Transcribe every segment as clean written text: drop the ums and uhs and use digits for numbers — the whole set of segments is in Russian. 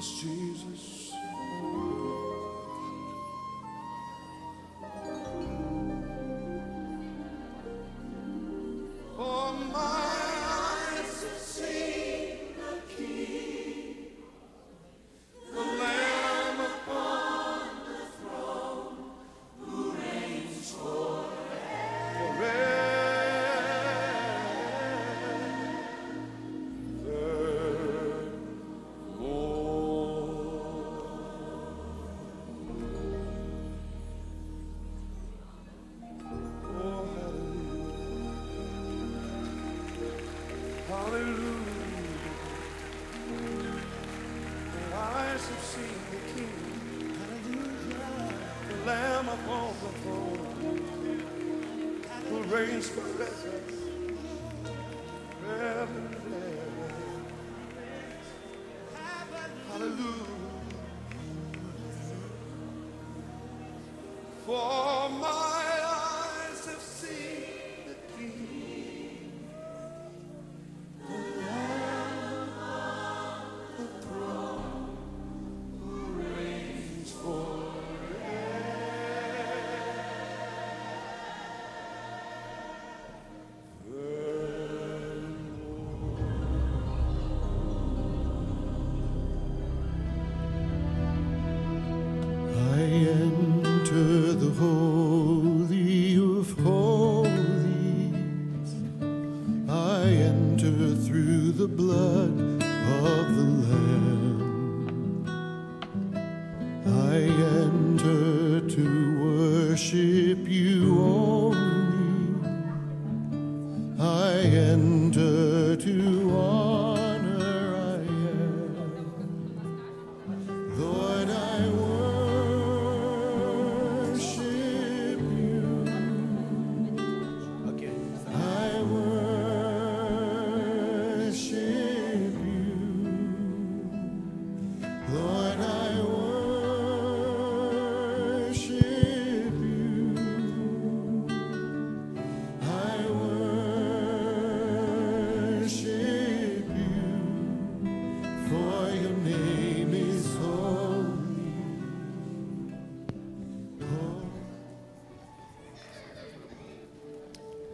yes, Jesus. For my eyes have seen the King, the Lamb upon the throne, who reigns forever.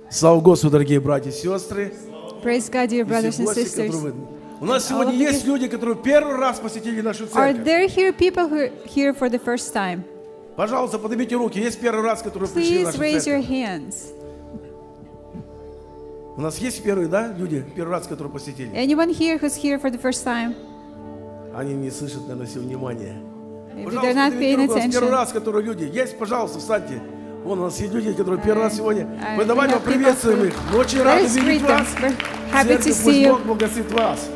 Слава Господу, дорогие братья и сестры. Praise God, dear brothers and sisters. У нас сегодня есть люди, которые первый раз посетили нашу церковь. Are there here people who are here for the first time? Пожалуйста, поднимите руки. Есть первый раз, которые пришли в нашу церковь. Please raise your hands. У нас есть первые, да, люди, первый раз, которые посетили. Anyone here who's here for the first time? Они не слышат, наверное, все внимание. Пожалуйста, поднимите руки. У нас первый раз, которые люди. Есть, пожалуйста, встаньте. Вон у нас есть люди, которые первый раз сегодня. Мы давайте приветствуем их. Мы очень рады видеть вас. Церковь, пусть Бог благословит вас.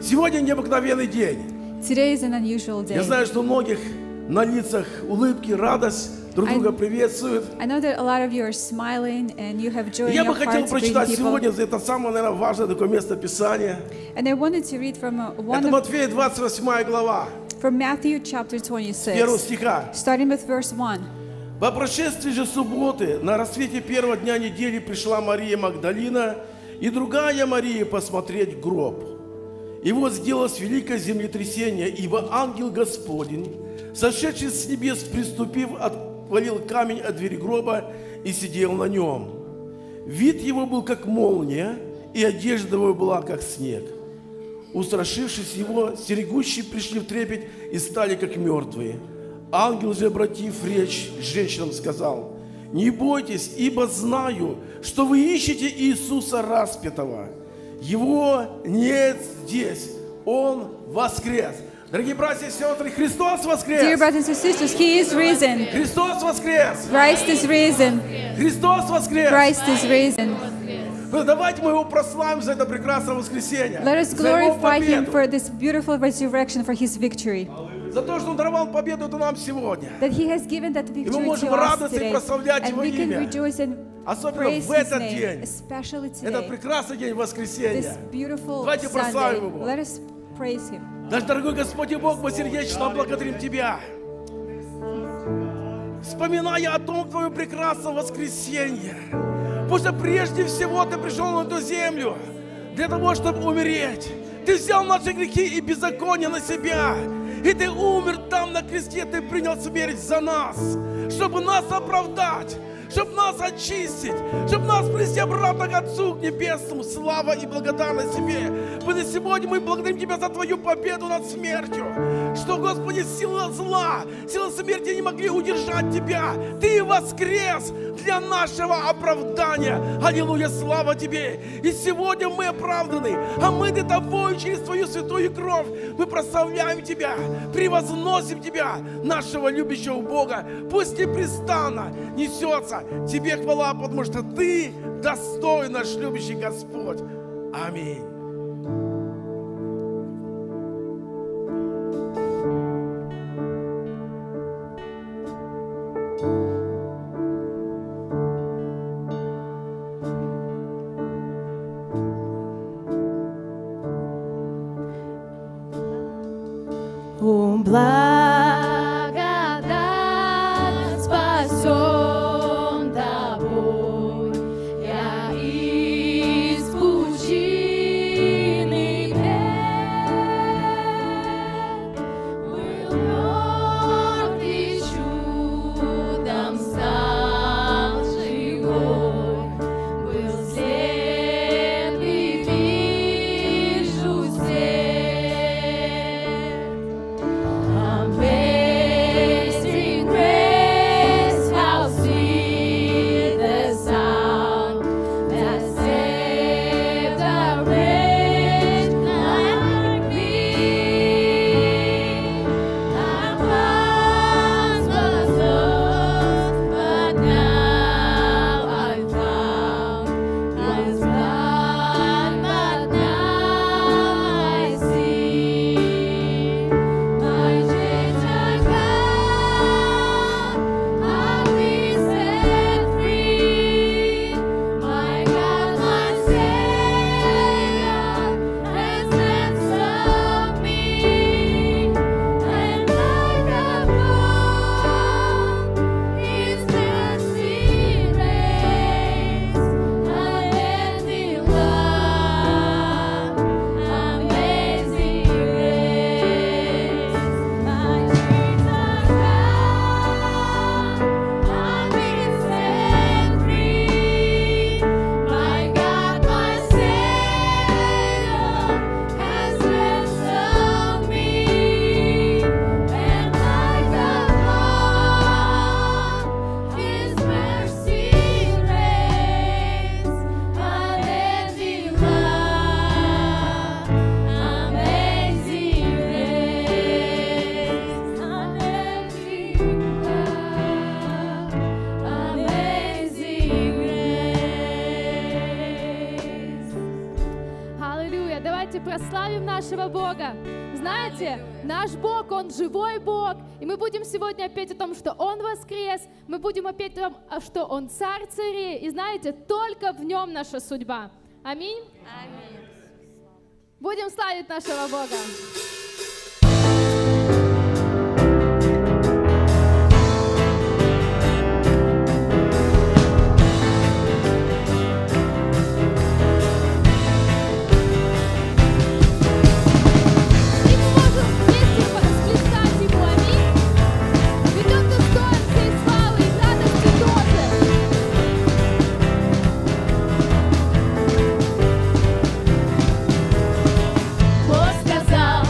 Сегодня необыкновенный день. Я знаю, что у многих на лицах улыбки, радость, друг друга приветствуют. Я бы хотел прочитать сегодня за это самое, наверное, важное такое место Писания. Это Матфея 28 глава. С первого стиха. Во прошествии же субботы, на рассвете первого дня недели, пришла Мария Магдалина и другая Мария посмотреть гроб. И вот сделалось великое землетрясение, ибо ангел Господень, сошедший с небес, приступив, отвалил камень от двери гроба и сидел на нем. Вид его был как молния, и одежда его была как снег. Устрашившись его, стерегущие пришли в трепет и стали как мертвые. Ангел же, обратив речь к женщинам, сказал: «Не бойтесь, ибо знаю, что вы ищете Иисуса распятого. Его нет здесь, Он воскрес». Дорогие братья и сестры, Христос воскрес! Dear brothers and sisters, He is risen. Христос воскрес! Christ is risen. Христос воскрес! Christ is risen. Давайте мы Его прославим за это прекрасное воскресение. Let us glorify Him for this beautiful resurrection, for His victory. За то, что Он даровал победу нам сегодня. И мы можем радоваться и прославлять Его имя. Особенно в этот день. Этот прекрасный день воскресенья. Давайте прославим Его. Наш дорогой Господь и Бог, мы сердечно благодарим Тебя. Вспоминая о том Твоем прекрасном воскресенье. Пусть прежде всего Ты пришел на эту землю. для того, чтобы умереть. Ты взял наши грехи и беззакония на себя. И ты умер там на кресте, ты принял смерть за нас, чтобы нас оправдать, чтобы нас очистить, чтобы нас привести обратно к Отцу к Небесному. Слава и благодарность тебе. Потому что сегодня мы благодарим Тебя за Твою победу над смертью. Что, Господи, сила зла, сила смерти не могли удержать Тебя. Ты воскрес для нашего оправдания. Аллилуйя, слава Тебе. И сегодня мы оправданы, а мы для Тобой через Твою святую кровь. Мы прославляем Тебя, превозносим Тебя, нашего любящего Бога. Пусть непрестанно несется Тебе хвала, потому что Ты достоин, наш любящий Господь. Аминь. Бога. Знаете, наш Бог, Он живой Бог, и мы будем сегодня петь о том, что Он воскрес, мы будем петь о том, что Он царь царей, и знаете, только в Нем наша судьба. Аминь? Аминь. Будем славить нашего Бога. Сказал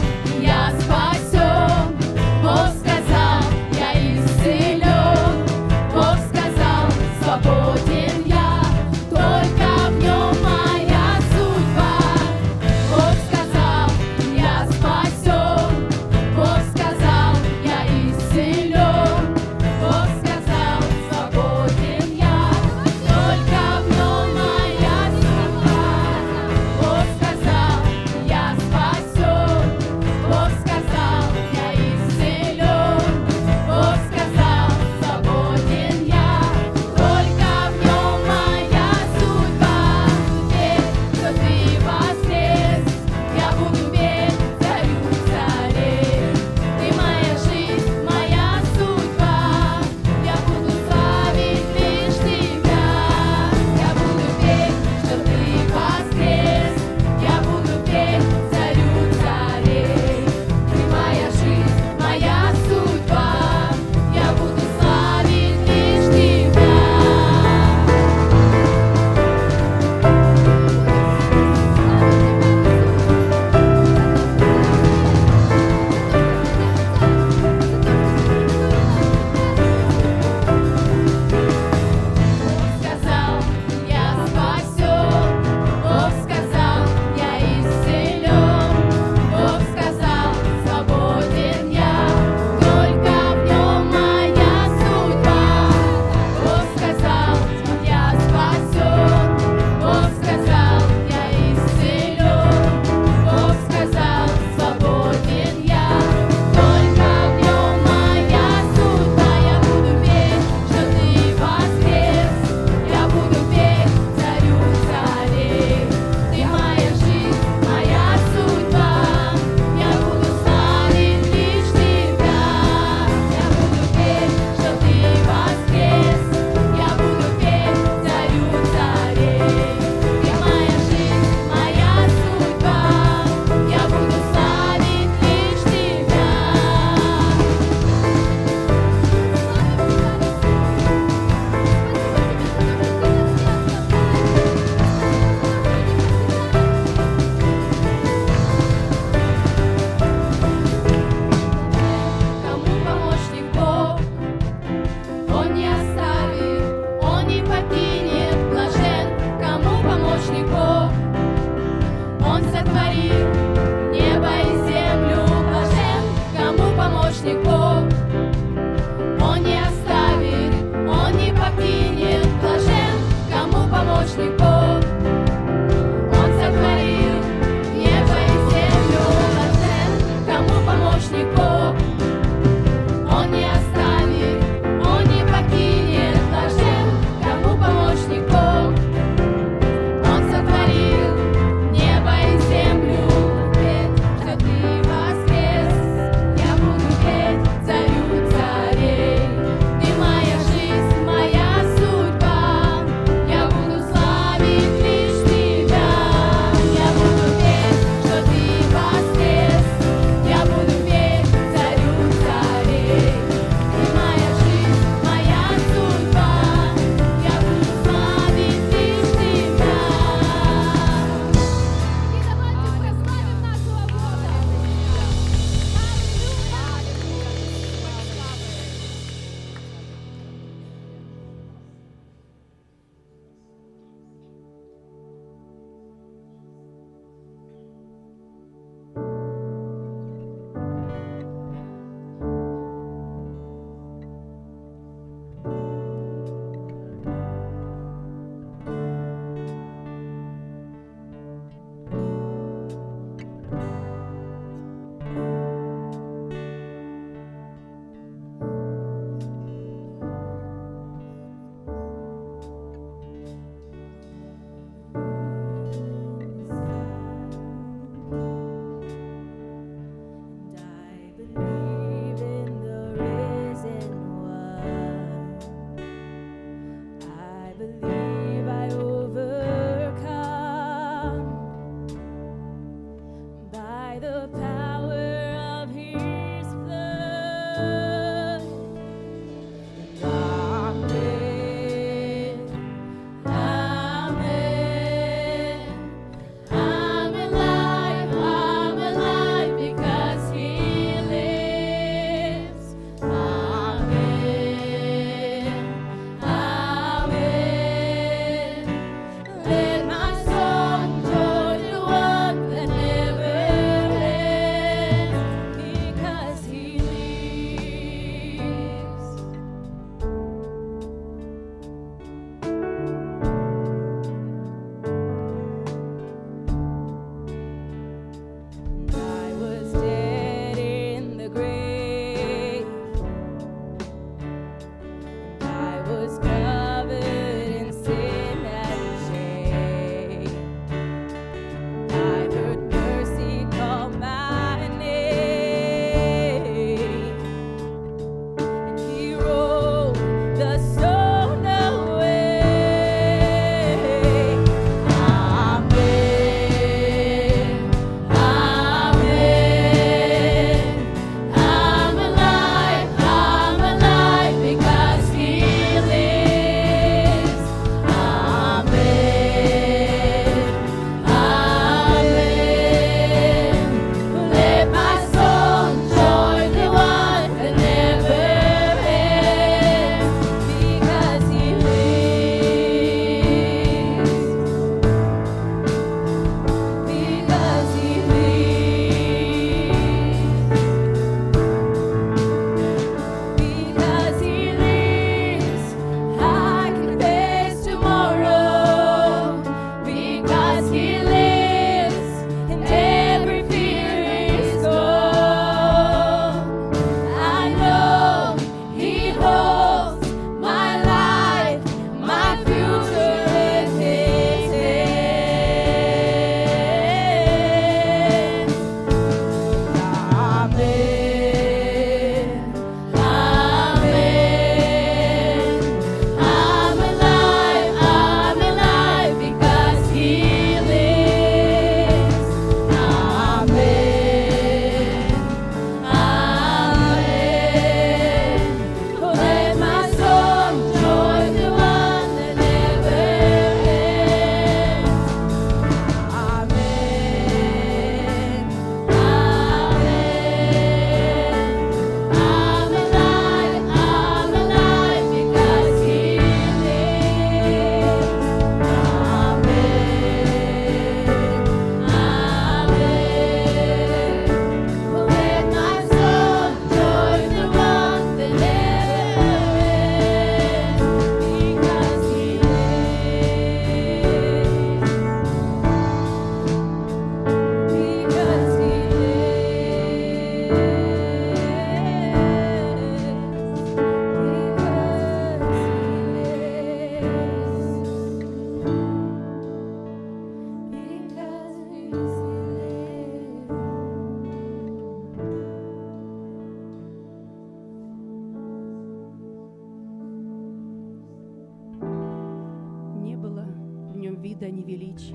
чуда невеличий,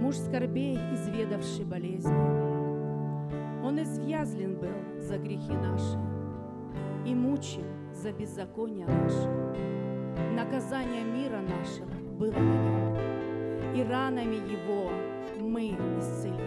муж скорбей, изведавший болезни. Он извязлен был за грехи наши и мучим за беззаконие наше. Наказание мира нашего было на нем, и ранами его мы исцелились.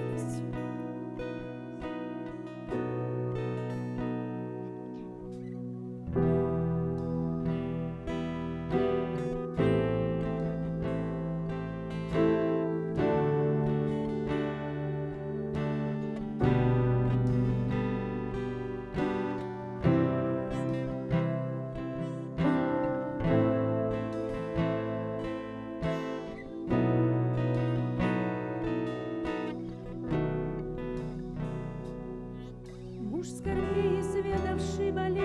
Hallelujah.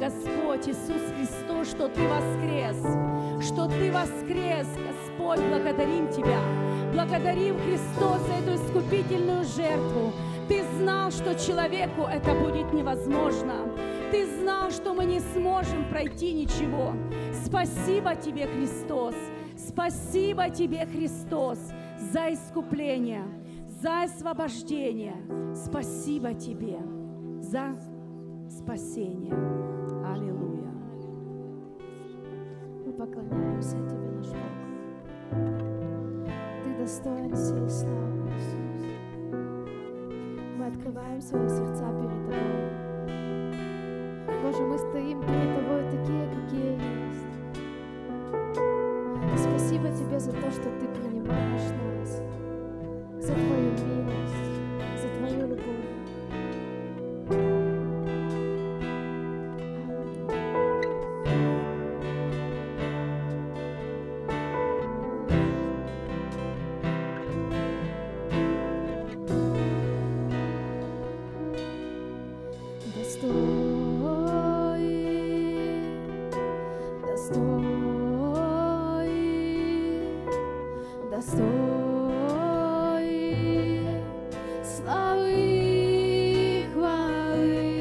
Господь Иисус Христос, что Ты воскрес, что Ты воскрес, Господь, благодарим Тебя, благодарим Христос за эту искупительную жертву. Ты знал, что человеку это будет невозможно. Ты знал, что мы не сможем пройти ничего. Спасибо Тебе, Христос. Спасибо Тебе, Христос, за искупление, за освобождение. Спасибо Тебе за спасение. Аллилуйя. Мы поклоняемся Тебе, наш Бог. Ты достоин всей славы, Иисус. Мы открываем свои сердца перед Тобой. Боже, мы стоим перед Тобой такие, какие есть. Спасибо Тебе за то, что Ты принимаешь нас, за Твою милость, за Твою любовь. Славы и хвалы,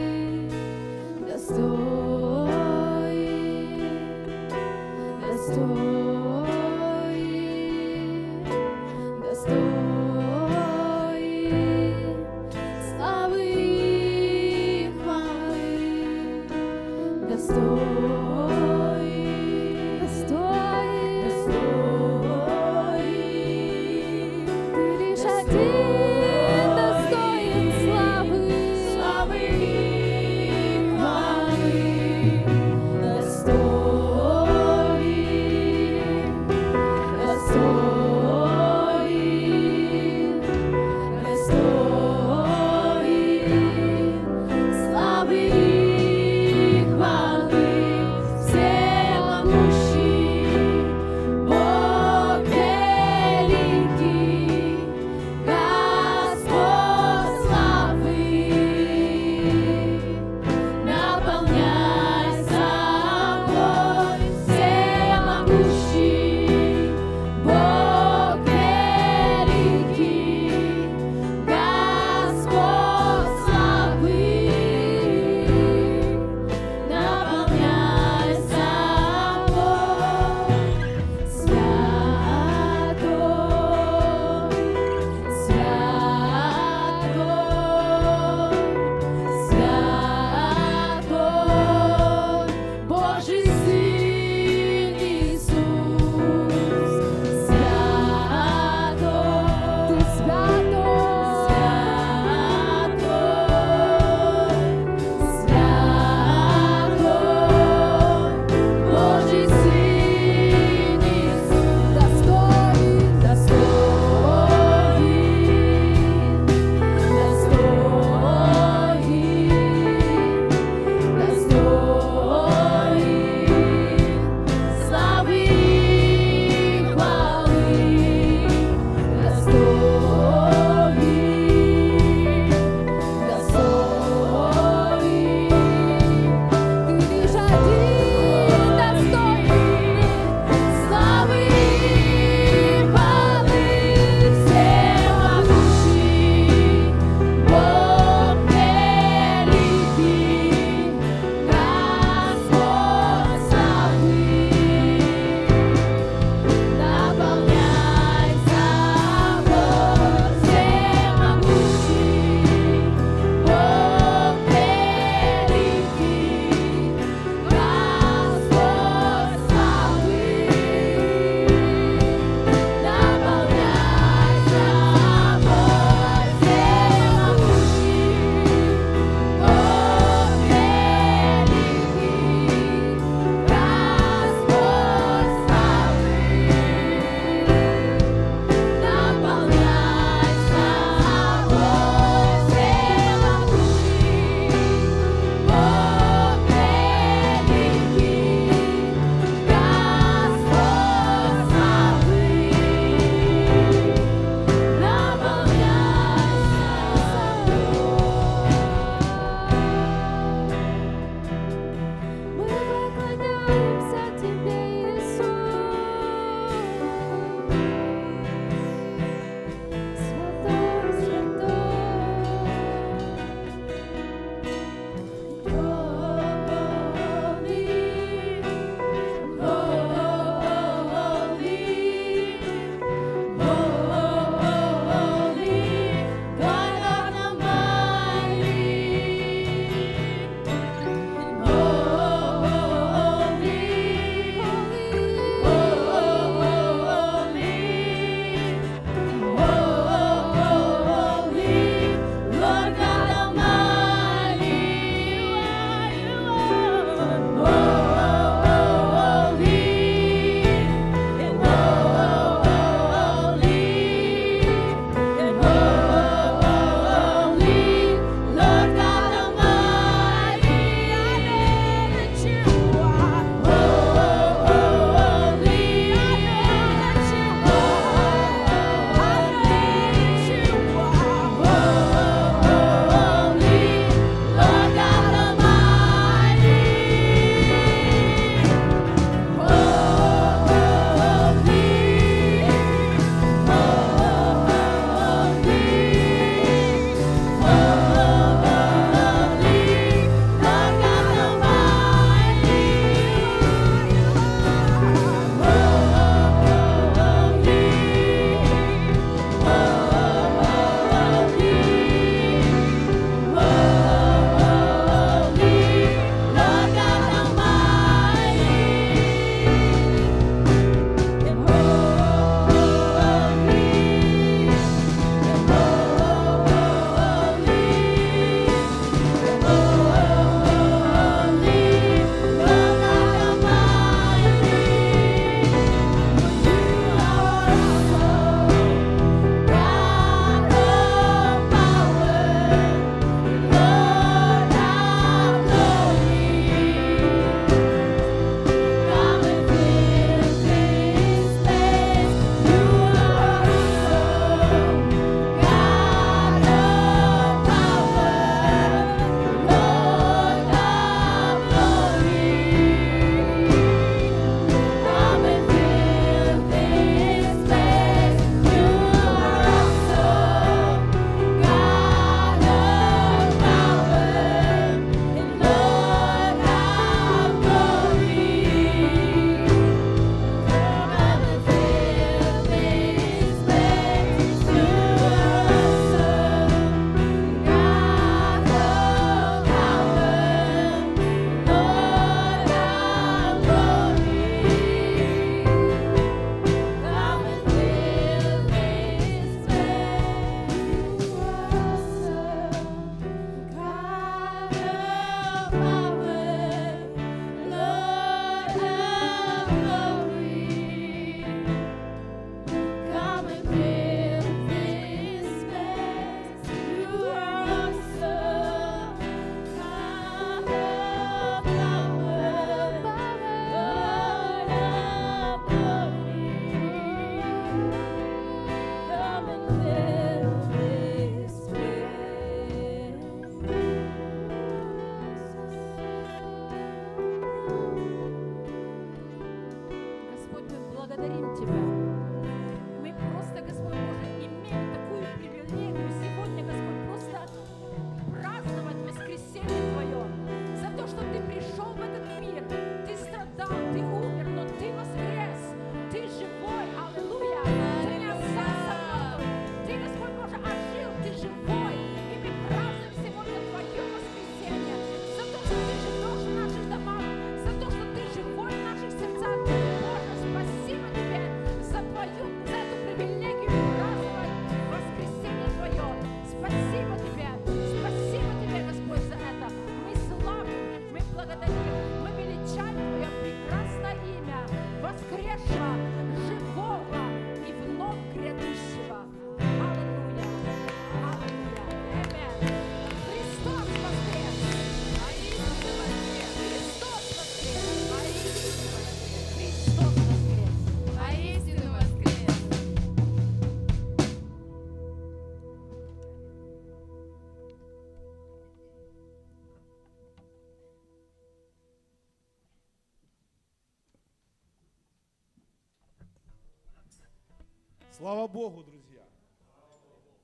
Слава Богу, друзья.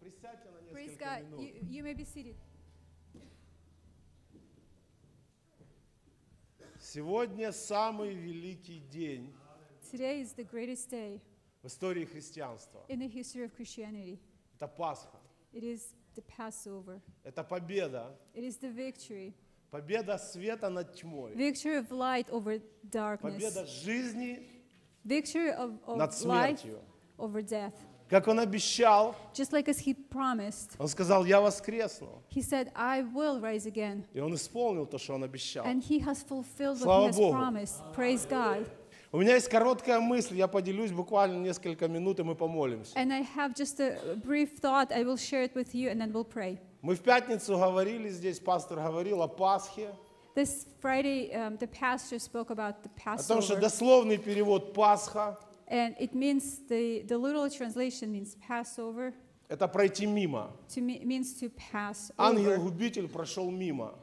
Присядьте на несколько минут. You may be seated. Сегодня самый великий день в истории христианства. Это Пасха. It is the Passover. Это победа. It is the victory. Победа света над тьмой. Victory of light over darkness. Победа жизни над смертью. Over death. Как он обещал, just like as he promised, он сказал, я воскресну. He said, I will rise again. И он исполнил то, что он обещал. And he has fulfilled what he has promised. Praise God. У меня есть короткая мысль, я поделюсь буквально несколько минут, и мы помолимся. And I have just a brief thought, I will share it with you, and then we'll pray. Мы в пятницу говорили здесь, пастор говорил о Пасхе. This Friday, the pastor spoke about the Passover. О том, что дословный перевод Пасха. And it means the literal translation means Passover. Это пройти мимо. Means to pass over. Ангел-губитель прошел мимо.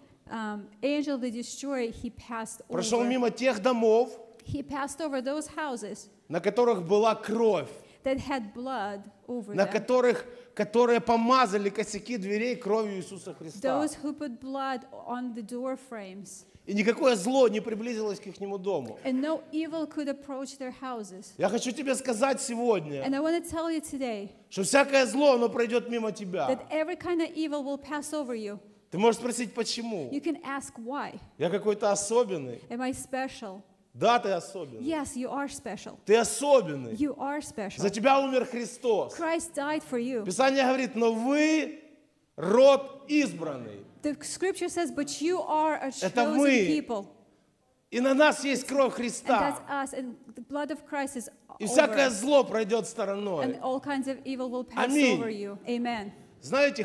Angel the destroyer, he passed over. Прошел мимо тех домов, he passed over those houses, на которых была кровь, that had blood over them, которые помазали косяки дверей кровью Иисуса Христа. Those who put blood on the door frames. И никакое зло не приблизилось к ихнему дому. And no evil could approach their houses. Я хочу тебе сказать сегодня, and I want to tell you today, что всякое зло, оно пройдет мимо тебя. That every kind of evil will pass over you. Ты можешь спросить, почему? You can ask why. Я какой-то особенный. Am I special? Да, ты особенный. Yes, you are special. Ты особенный. You are special. За тебя умер Христос. Christ died for you. Писание говорит, но вы род избранный. The scripture says, but you are a chosen people. И на нас есть кровь Христа. And that's us, and the blood of Christ is over. И всякое зло пройдет стороной. And all kinds of evil will pass over you. Amen. Знаете,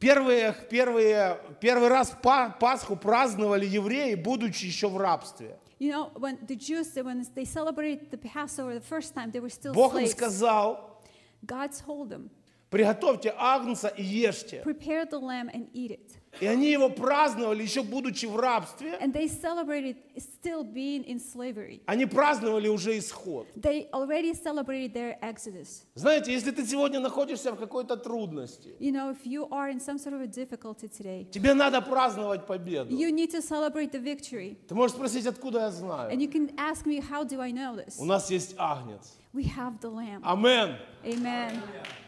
первый раз Пасху праздновали евреи, будучи еще в рабстве. You know, when the Jews, when they celebrated the Passover the first time, they were still slaves. Бог им сказал, God told them, приготовьте агнца и ешьте. Prepare the lamb and eat it. И они его праздновали, еще будучи в рабстве. And they celebrated still being in slavery. Они праздновали уже исход. They already celebrated their exodus. Знаете, если ты сегодня находишься в какой-то трудности, you know, if you are in some sort of a difficulty today, тебе надо праздновать победу. You need to celebrate the victory. Ты можешь спросить, откуда я знаю? And you can ask me, how do I know this? У нас есть агнец. We have the lamb. Amen. Amen.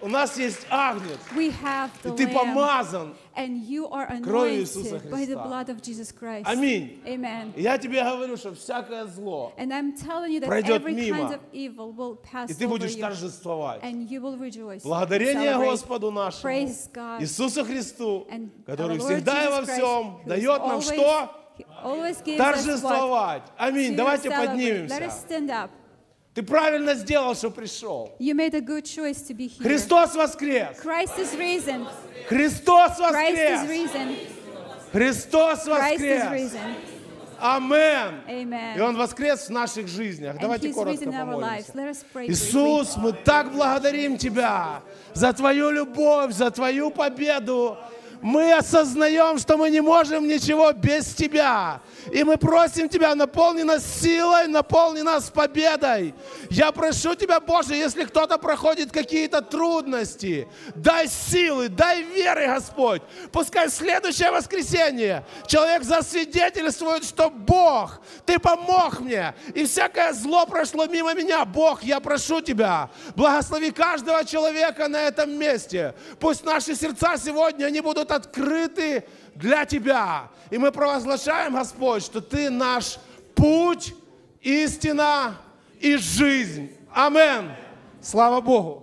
У нас есть агнец. We have the lamb. И ты помазан. And you are anointed by the blood of Jesus Christ. Аминь. Amen. Я тебе говорю, что всякое зло пройдет мимо. И ты будешь торжествовать. Благодарение Господу нашему, Иисусу Христу, который всегда и во всем дает нам что? Торжествовать. Аминь. Давайте поднимемся. Ты правильно сделал, что пришел. Христос воскрес! Христос воскрес! Христос воскрес! Аминь! И Он воскрес в наших жизнях. Давайте коротко помолимся. Иисус, мы так благодарим Тебя за Твою любовь, за Твою победу. Мы осознаем, что мы не можем ничего без Тебя. И мы просим Тебя, наполни нас силой, наполни нас победой. Я прошу Тебя, Боже, если кто-то проходит какие-то трудности, дай силы, дай веры, Господь. Пускай в следующее воскресенье человек засвидетельствует, что Бог, Ты помог мне, и всякое зло прошло мимо меня. Бог, я прошу Тебя, благослови каждого человека на этом месте. Пусть наши сердца сегодня, они будут открыты для Тебя. И мы провозглашаем, Господь, что Ты наш путь, истина и жизнь. Аминь. Слава Богу.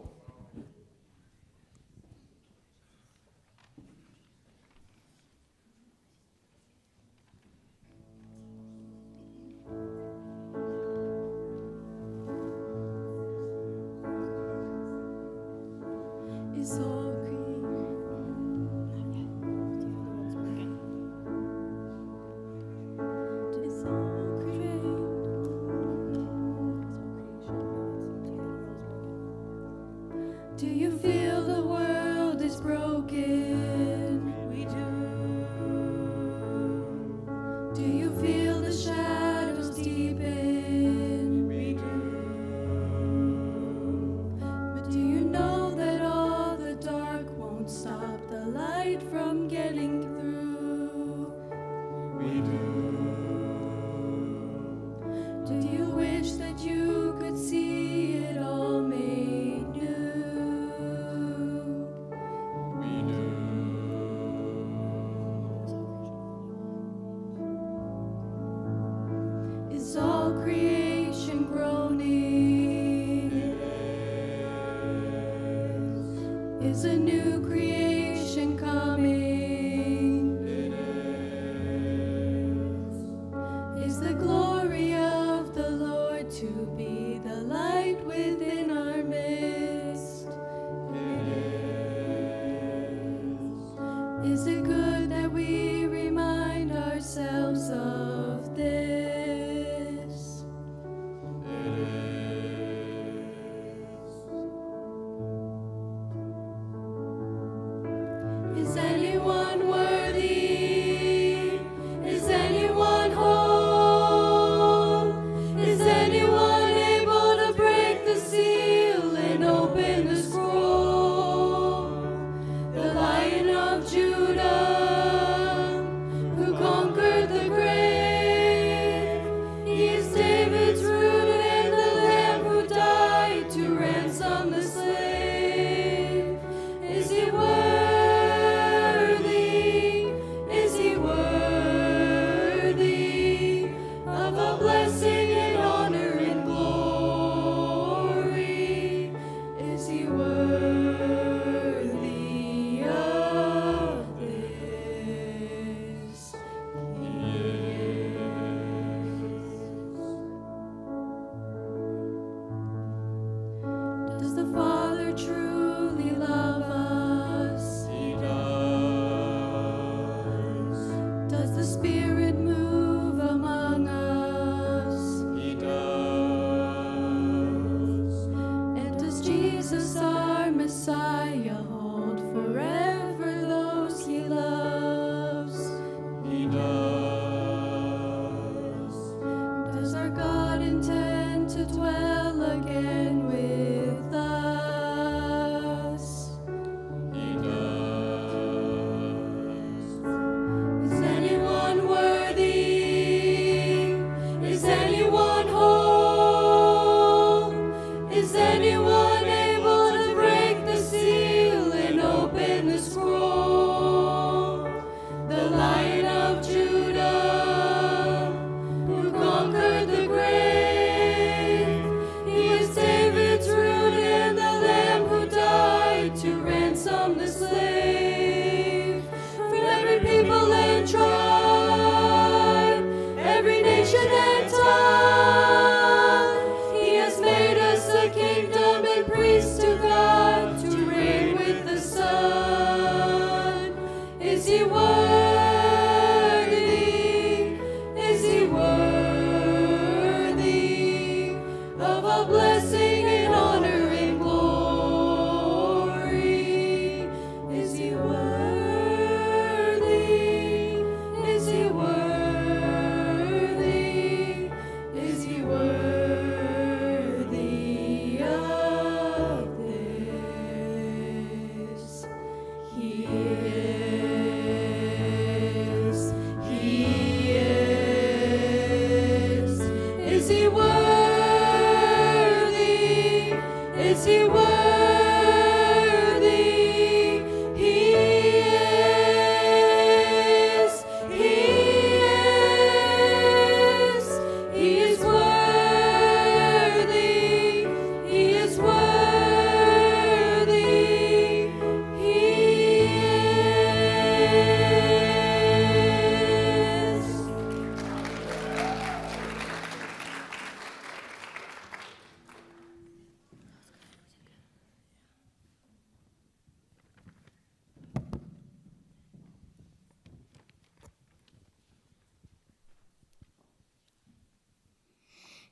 Do you feel the world is broken? We do. Do you feel the shadows deepen? We do. is a new creation coming. It is the glory of the Lord to be the light within our midst. It is it good that we remind ourselves of this?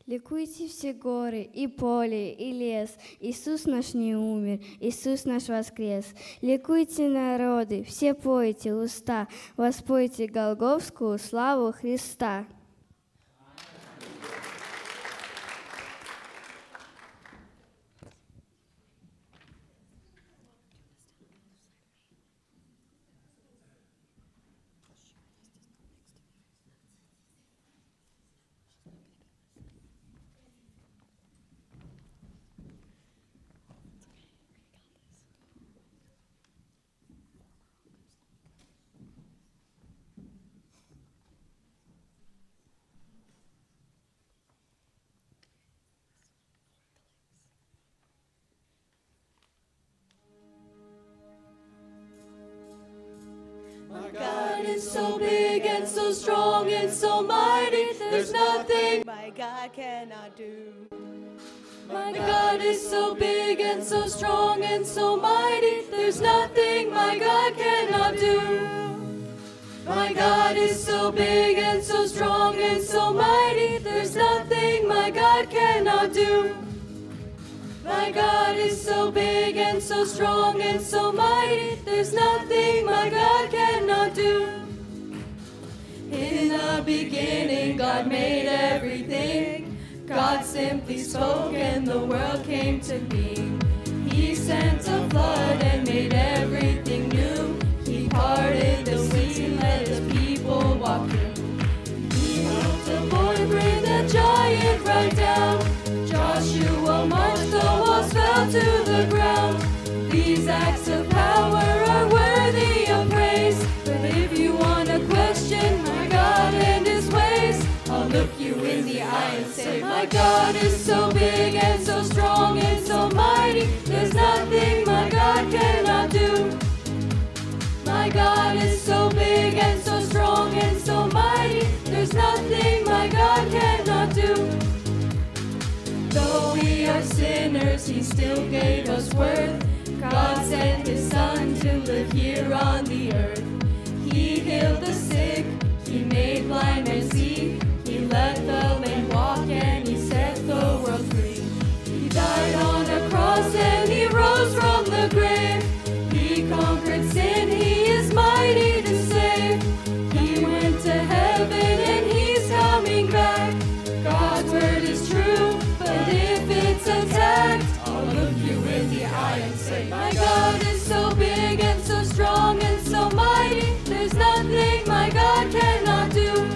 Ликуйте все горы, и поле, и лес. Иисус наш не умер, Иисус наш воскрес. Ликуйте народы, все пойте уста, воспойте голгофскую славу Христа. My God is so big and so strong and so mighty. There's nothing my God cannot do. My God is so big and so strong and so mighty. There's nothing my God cannot do. My God is so big and so strong and so mighty. There's nothing my God cannot do. My God is so big and so strong and so mighty. There's nothing my God cannot do. In the beginning, God made everything. God simply spoke and the world came to be. He sent a flood and made everything new. He parted the seas and let the people walk through. He helped a boy bring the giant right down. Joshua marched, the walls fell to the ground. These acts of power are worthy of praise. But if you want to question my God and His ways, I'll look you in the eye and say, my God is so big and so strong and so mighty. There's nothing my God cannot do. My God is so big and so strong and so mighty. There's nothing my God cannot do. Though we are sinners, He still gave us worth. God sent His Son to live here on the earth. He healed the sick, He made blind men see, He let the lame walk and He set the world free. He died on a cross and He rose from the grave. He conquered sin, He is mighty to save. He went to heaven and He's coming back. God's word is true, but if it's attacked, I'll look you in the eye and say, my God is so big and so strong and so mighty. There's nothing my God cannot do.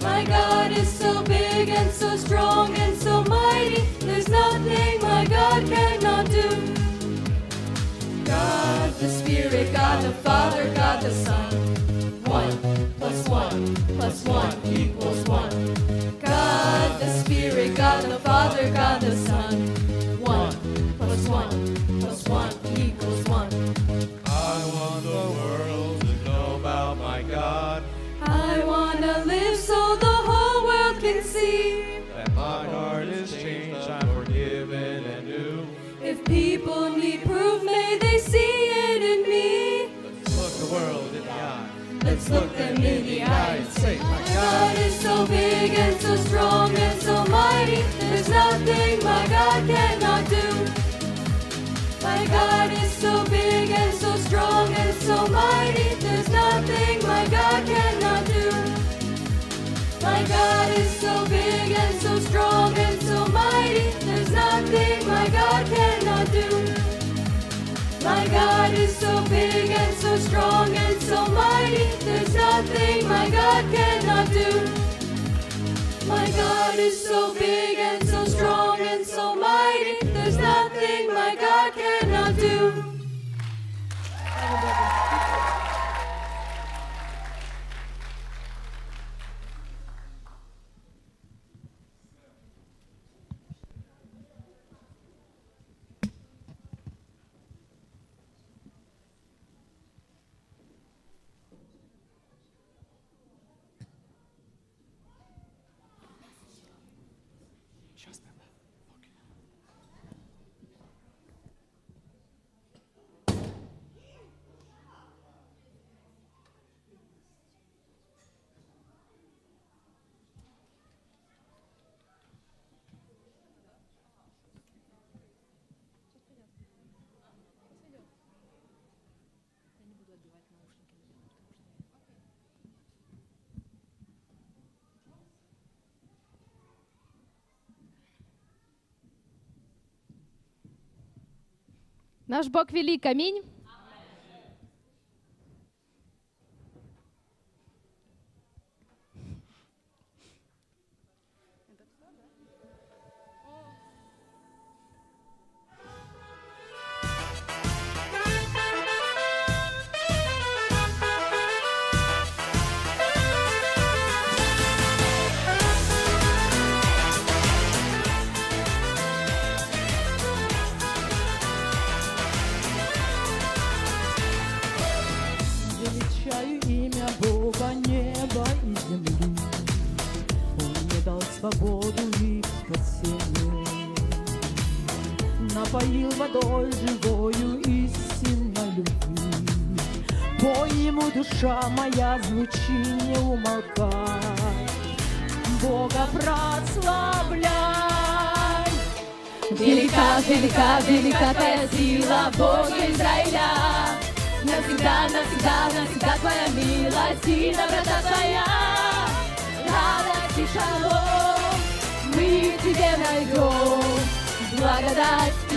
My God is so big and so strong and so mighty. There's nothing my God cannot do. God the Spirit, God the Father, God the Son. 1 + 1 + 1 = 1. God the Spirit, God the Father, God the Son. 1 + 1 + 1 = 1. I want the world to know about my God. I want to live so the whole world can see that my heart is changed, I'm forgiven and new. If people need proof, may they see it in me. Let's look the world in the eye. Let's look them in the eye and say, my God is so big and so strong and so mighty. There's nothing my God cannot do. My God is so big and so strong and so mighty. There's nothing my God cannot do. My God is so big and so strong and so mighty. There's nothing my God cannot do. My God is so big and so strong and so mighty. There's nothing my God cannot do. My God is so big and so strong and so mighty. There's nothing my God cannot do. Наш Бог велик, аминь. душа моя, звучи, не умолкай, Бога прославляй. Велика, велика, велика твоя сила, Бога Израиля, навсегда, навсегда, навсегда твоя милость и доброта твоя. Радость и шалом мы тебе найдем, благодать и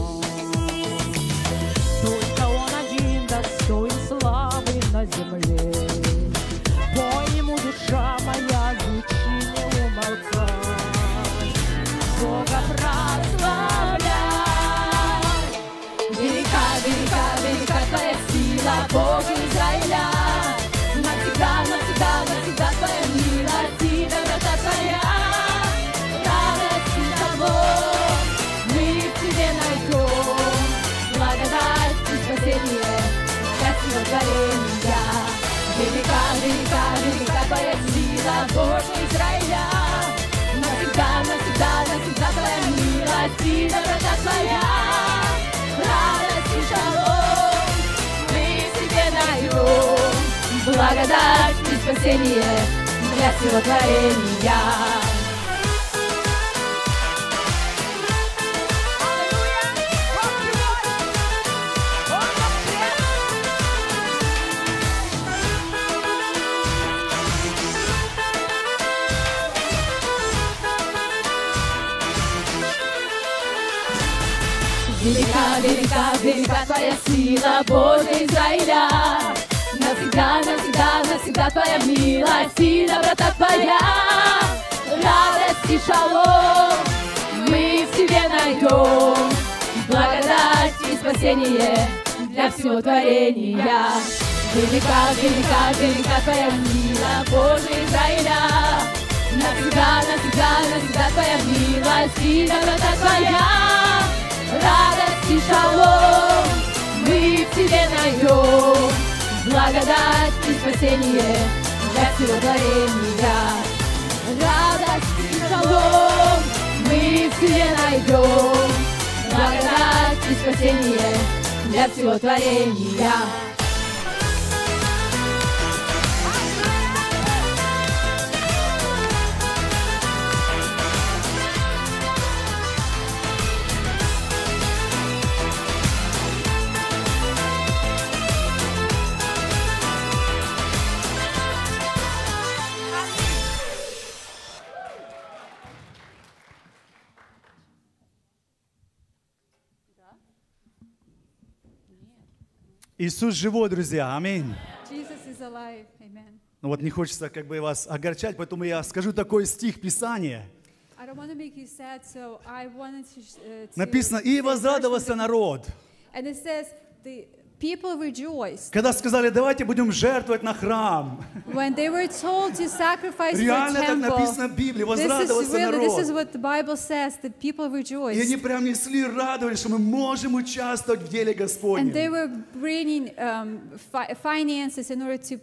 Только он один достоин славы на земле. Пой ему, душа моя, звучи, не умолкай, Бога прославляй. Велика, велика, велика твоя сила, Бог Израиля, навсегда, навсегда, навсегда твоя милость и доброта твоя. Радость и шалом мы в тебе найдем, благодать и спасение для всего творения. Велика, велика, велика твоя сила, Бог Израиля, навсегда, навсегда, навсегда твоя милость и доброта твоя. Радость и шалом мы тебе найдем, благодать и спасение для всего творения. Велика, велика, велика твоя сила, Боже Израиля, навсегда, навсегда, навсегда твоя милость и доброта твоя. Радость и шалом мы в тебе найдем, благодать и спасение для всего творения. Велика, велика, велика твоя сила, Боже Израиля, навсегда, навсегда, навсегда твоя милость и доброта твоя. Радость и шалом мы в тебе найдем, благодать и спасение для всего творения. Радость и шалом мы в тебе найдем, благодать и спасение для всего творения. Иисус живой, друзья. Аминь. Ну вот не хочется как бы вас огорчать, поэтому я скажу такой стих Писания. Написано, и возрадовался народ. Когда сказали, давайте будем жертвовать на храм. Реально так написано в Библии, возрадовался народ. И они прям несли радовались, что мы можем участвовать в деле Господнем.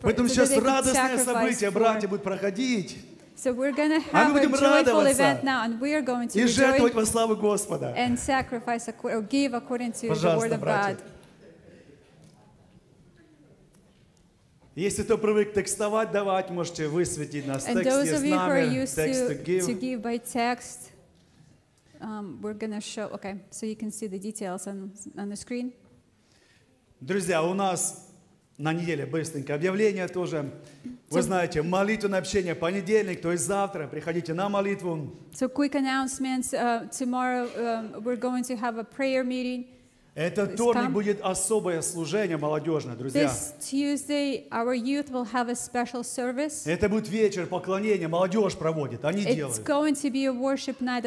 Поэтому сейчас радостное событие, братья, будет проходить. So we're going to have a joyful event now, and we are going to rejoice and sacrifice or give according to the Word of God. Если кто привык текстовать, давать, можете высветить нас. Текст есть номер, text to give. We're gonna show. Okay, so you can see the details on the screen. Друзья, у нас на неделе быстренько объявление тоже. Вы знаете, молитвенное общение понедельник, то есть завтра. Приходите на молитву. So quick announcements. Tomorrow we're going to have a prayer meeting. Этот вторник будет особое служение молодежное, друзья. Это будет вечер поклонения, молодежь проводит, они делают. Но,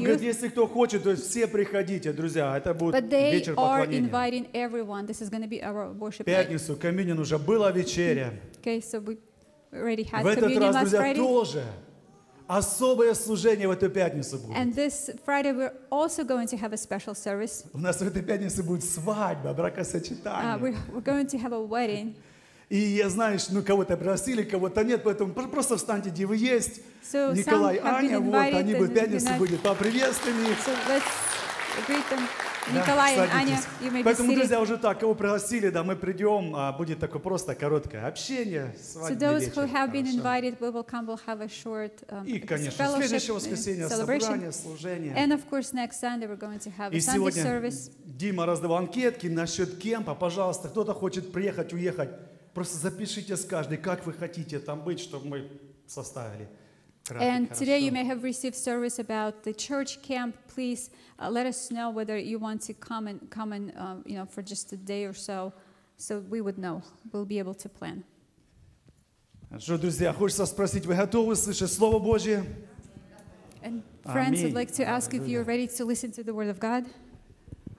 говорит, если кто хочет, то есть все приходите, друзья, это будет вечер поклонения. В пятницу коммунин уже была вечеря. В этот раз, друзья, тоже. особое служение в эту пятницу будет. And this Friday we're also going to have a special service. У нас в этой пятнице будет свадьба, бракосочетание. We're going to have a wedding. И я знаю, ну кого-то просили, кого-то нет, поэтому просто встаньте, где вы есть. Николай, Аня, вот они в пятницу будут, поприветствуем их. Николай и Аня, поэтому, друзья, уже так, кого пригласили, да, мы придем, будет такое просто короткое общение, свадебный вечер. И, конечно, следующее воскресенье собрание, служение. И сегодня Дима раздавал анкетки насчет кемпа, пожалуйста, кто-то хочет приехать, уехать, просто запишите с каждой, как вы хотите там быть, чтобы мы составили. And today you may have received service about the church camp. Please let us know whether you want to come and you know, for just a day or so, so we would know. We'll be able to plan. Хорошо, друзья, хочется спросить, вы готовы слышать слово Божье? And friends, I'd like to ask if you're ready to listen to the Word of God.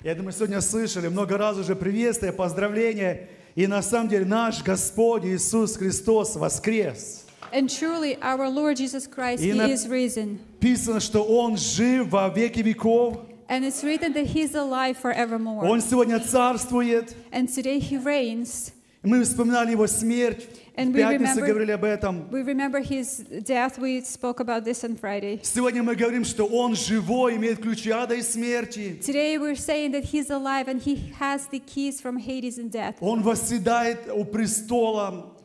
Я думаю, сегодня слышали много раз уже приветствия, поздравления, и на самом деле наш Господь Иисус Христос воскрес. And truly, our Lord Jesus Christ, He is risen. Написано, что Он жив во веки веков. And it's written that He is alive forevermore. Он сегодня царствует. And today He reigns. Мы вспоминали Его смерть. В пятницу говорили об этом. We remember His death. We spoke about this on Friday. Сегодня мы говорим, что Он живой, имеет ключи ада и смерти. Today we're saying that He's alive and He has the keys from Hades and death. Он восседает у престола.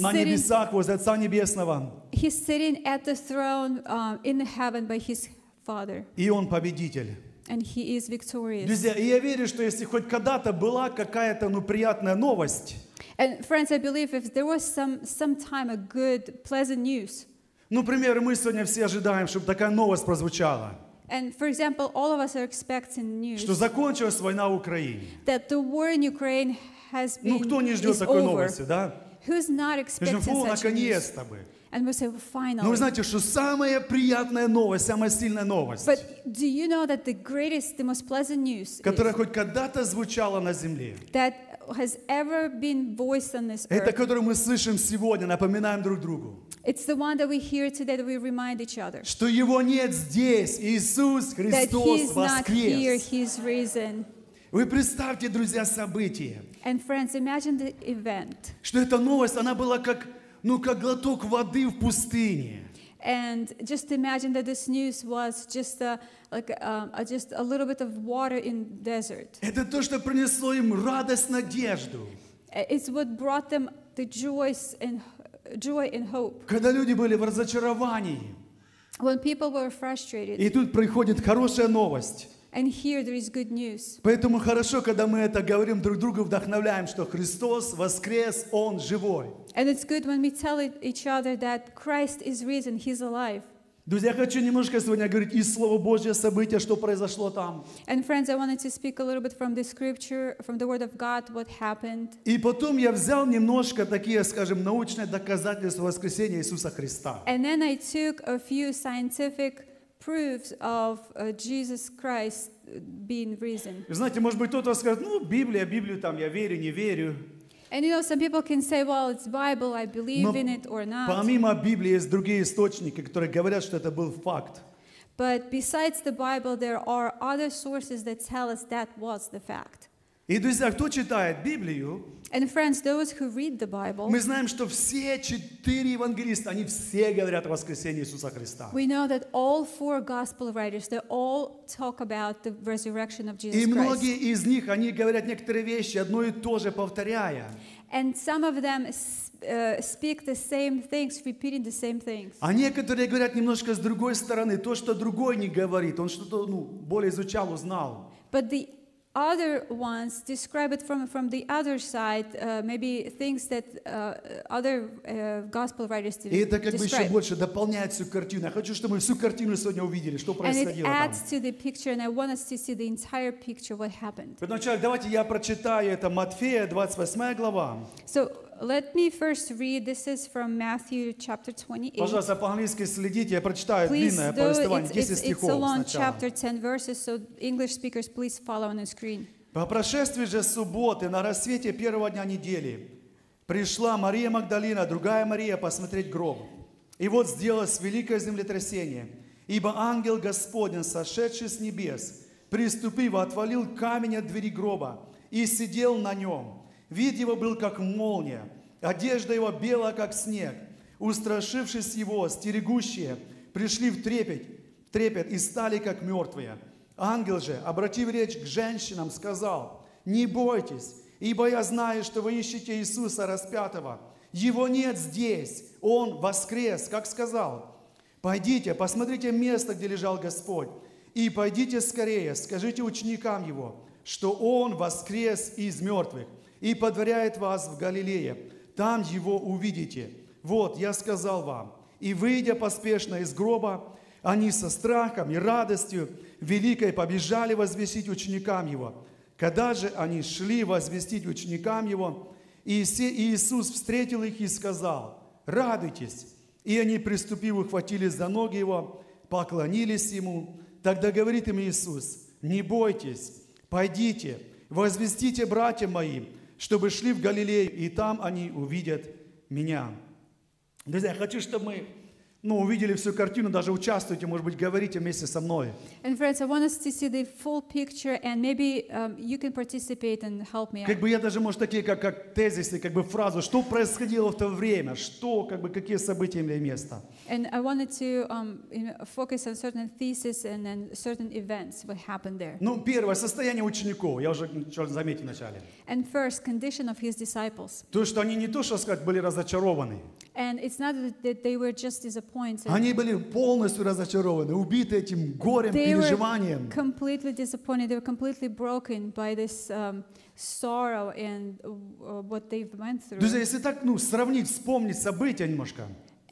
На небесах, возле Отца Небесного. He's sitting at the throne in heaven by His Father. И Он победитель. And He is victorious. Друзья, я верю, что если хоть когда-то была какая-то, ну, приятная новость. And friends, I believe if there was some time a good, pleasant news. Ну, например, мы сегодня все ожидаем, чтобы такая новость прозвучала. And for example, all of us are expecting news. Что закончилась война в Украине. That the war in Ukraine has been. Ну, кто не ждет такой новости, да? Who's not expecting such news? And we say, finally. But do you know that the greatest, the most pleasant news that has ever been voiced on this earth? It's the one that we hear today, that we remind each other. That He's not here, He's risen. Вы представьте, друзья, событие. And friends, imagine the event. Что эта новость, она была как, ну, как глоток воды в пустыне. And just imagine that this news was just a little bit of water in desert. Это то, что принесло им радость, надежду. It's what brought them the joy and hope. Когда люди были в разочаровании. When people were frustrated. И тут приходит хорошая новость. And here there is good news. Поэтому хорошо, когда мы это говорим друг другу, вдохновляем, что Христос воскрес, Он живой. And it's good when we tell each other that Christ is risen, He's alive. Друзья, я хочу немножко сегодня говорить из Слова Божьего события, что произошло там. And friends, I wanted to speak a little bit from the Scripture, from the Word of God, what happened. И потом я взял немножко такие, скажем, научные доказательства воскресения Иисуса Христа. And then I took a few scientific proofs of Jesus Christ being risen. Знаете, может быть, кто-то скажет, ну, Библия, Библию там я верю, не верю. And you know, some people can say, well, it's Bible, I believe in it or not. Помимо Библии есть другие источники, которые говорят, что это был факт. But besides the Bible, there are other sources that tell us that was the fact. И, друзья, кто читает Библию, and friends, those who read the Bible, мы знаем, что все 4 евангелиста, они все говорят о воскресении Иисуса Христа. We know that all 4 gospel writers, they all talk about the resurrection of Jesus Christ. И многие из них, они говорят некоторые вещи, одно и то же повторяя. And some of them speak the same things, repeating the same things. А некоторые говорят немножко с другой стороны, то, что другой не говорит, он что-то, ну, более изучал, узнал. But the other ones describe it from the other side, maybe things that other gospel writers describe. И это как бы еще больше дополняет всю картину. Я хочу, чтобы мы всю картину сегодня увидели, что происходило там. And it adds to the picture, and I want us to see the entire picture, what happened. Вначале, давайте я прочитаю это Матфея 28 глава. So let me first read. This is from Matthew chapter 28. Пожалуйста, по-английски следите. Я прочитаю длинное повествование, 10 стихов сначала. It's a long chapter, 10 verses, so English speakers, please follow on the screen. По прошествии же субботы, на рассвете первого дня недели, пришла Мария Магдалина, другая Мария, посмотреть гроб. И вот сделалось великое землетрясение, ибо ангел Господень, сошедший с небес, приступив, отвалил камень от двери гроба и сидел на нем. Вид его был как молния, одежда его бела, как снег. Устрашившись его, стерегущие пришли в трепет и стали, как мертвые. Ангел же, обратив речь к женщинам, сказал: «Не бойтесь, ибо я знаю, что вы ищете Иисуса распятого. Его нет здесь, Он воскрес, как сказал. Пойдите, посмотрите место, где лежал Господь, и пойдите скорее, скажите ученикам Его, что Он воскрес из мертвых и предваряет вас в Галилее. Там Его увидите. Вот, я сказал вам». И выйдя поспешно из гроба, они со страхом и радостью великой побежали возвестить ученикам Его. Когда же они шли возвестить ученикам Его, Иисус встретил их и сказал: «Радуйтесь!» И они, приступив, ухватились за ноги Его, поклонились Ему. Тогда говорит им Иисус: «Не бойтесь, пойдите, возвестите братьям моим, чтобы шли в Галилею, и там они увидят Меня». Друзья, я хочу, чтобы мы увидели всю картину, даже участвуйте, может быть, говорите вместе со мной. And friends, I want us to see the full picture, and maybe you can participate and help me. Как бы я даже, может, такие как тезисы, как бы фразу, что происходило в то время, что, как бы, какие события имели место. And I wanted to focus on certain theses and then certain events what happened there. Ну, первое, состояние учеников, я уже заметил в начале. And first, condition of his disciples. То, что они не то, что сказать, были разочарованы. And it's not that they were just disappointed. Они были полностью разочарованы, убиты этим горем, переживанием. Completely disappointed. They were completely broken by this sorrow and what they've went through. Друзья, если так, сравнить, вспомнить события немножко.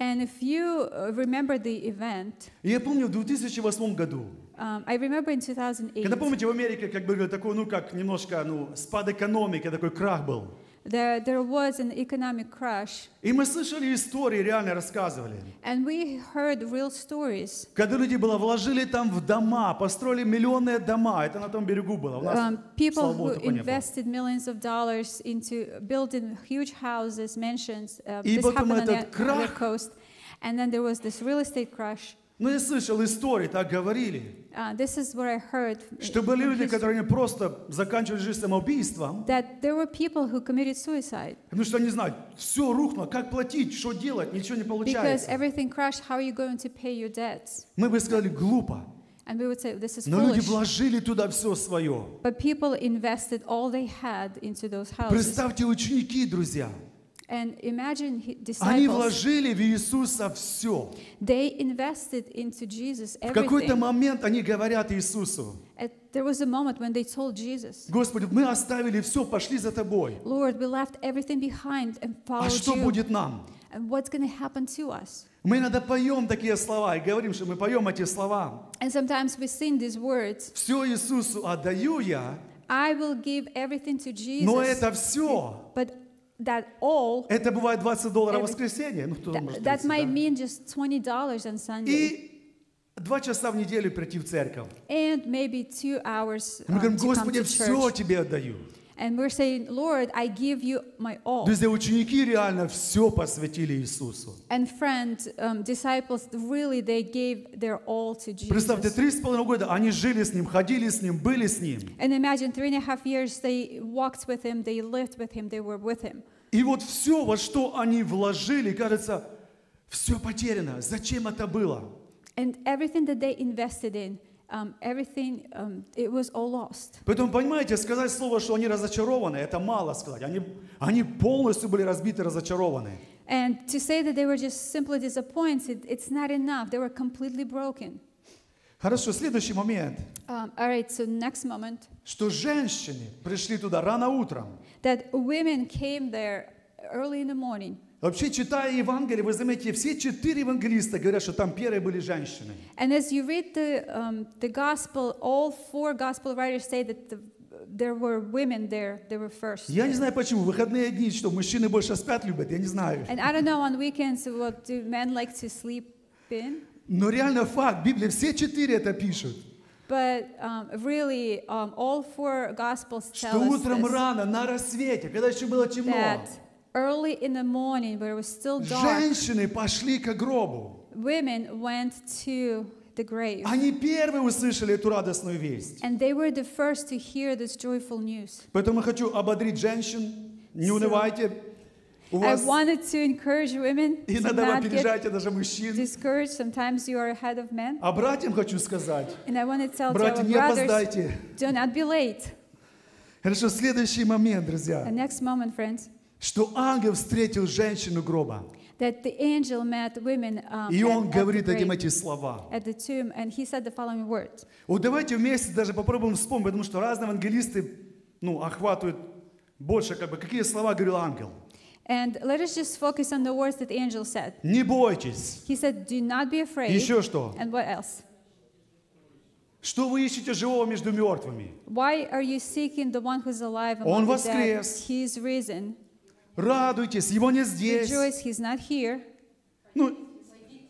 And if you remember the event. Я помню в 2008 году. I remember in 2008. Когда, помните, в Америке как бы такой, как немножко, спад экономики, такой крах был. There was an economic crash. И мы слышали истории, реально рассказывали. And we heard real stories. Когда люди вложили там в дома, построили миллионные дома, это на том берегу было. У нас, people who invested millions of dollars into building huge houses, mansions. This happened on the coast, and then there was this real estate crash. Я слышал истории, так говорили. This is what I heard. Что были люди, которые просто заканчивали жизнь самоубийством. That there were people who committed suicide. Потому что они знают, все рухнуло, как платить, что делать, ничего не получается. Because everything crashed, how are you going to pay your debts? Мы бы сказали, глупо. And we would say, this is foolish. Но люди вложили туда все свое. But people invested all they had into those houses. Представьте, ученики, друзья. And imagine disciples. Они вложили в Иисуса все. They invested into Jesus everything. В какой-то момент они говорят Иисусу: There was a moment when they told Jesus, Господи, мы оставили все, пошли за Тобой. Lord, we left everything behind and followed you. А что будет нам? And what's going to happen to us? Мы иногда поем такие слова и говорим, что мы поем эти слова. And sometimes we sing these words. Все Иисусу отдаю я. I will give everything to Jesus. Но это все. But это бывает $20 в воскресенье. That might mean just $20 on Sunday. И 2 часа в неделю прийти в церковь. And maybe 2 hours to come to church. Мы говорим: Господи, все Тебе отдаю. And we're saying, Lord, I give you my all. Друзья, ученики реально все посвятили Иисусу. And friends, disciples, really they gave their all to Jesus. Представьте, 3,5 года они жили с ним, ходили с ним, были с ним. And imagine 3.5 years they walked with him, they lived with him, they were with him. И вот все, во что они вложили, кажется, все потеряно. Зачем это было? And everything that they invested in. Everything, it was all lost. Поэтому, понимаете, сказать слово, что они разочарованы, это мало сказать. Они полностью были разбиты, разочарованы. And to say that they were just simply disappointed, it's not enough. They were completely broken. Хорошо, следующий момент. All right, so next moment. Что женщины пришли туда рано утром. That women came there early in the morning. Вообще, читая Евангелие, вы заметите, все 4 евангелиста говорят, что там первые были женщины. And as you read the gospel, all 4 gospel writers say that there were women there, they were first. Я не знаю почему. Выходные дни, что мужчины больше спят любят, я не знаю. And I don't know on weekends what do men like to sleep in. Но реально факт, Библия все 4 это пишут. But really, all 4 gospels tell us this. Что утром рано, на рассвете, когда еще было темно. early in the morning, where it was still dark, женщины пошли к гробу. Women went to the grave. Они первые услышали эту радостную весть. And they were the first to hear this joyful news. Поэтому я хочу ободрить женщин, не унывайте. I wanted to encourage women to not get discouraged. Sometimes you are ahead of men. А братьям хочу сказать. And I want to tell our brothers, do not be late. Хорошо, следующий момент, друзья. The next moment, friends. Что ангел встретил женщину гроба. That the angel met women и он говорит этим эти слова. At the tomb, and he said the following words. Вот давайте вместе даже попробуем вспомнить, потому что разные евангелисты, ну, охватывают больше, как бы, какие слова говорил ангел. And let us just focus on the words that the angel said. Не бойтесь. He said, do not be afraid. Еще что? And what else? Что вы ищете живого между мертвыми? Why are you seeking the one who's alive among the dead? He is risen. Радуйтесь, его не здесь. Rejoice, he's not here. Ну,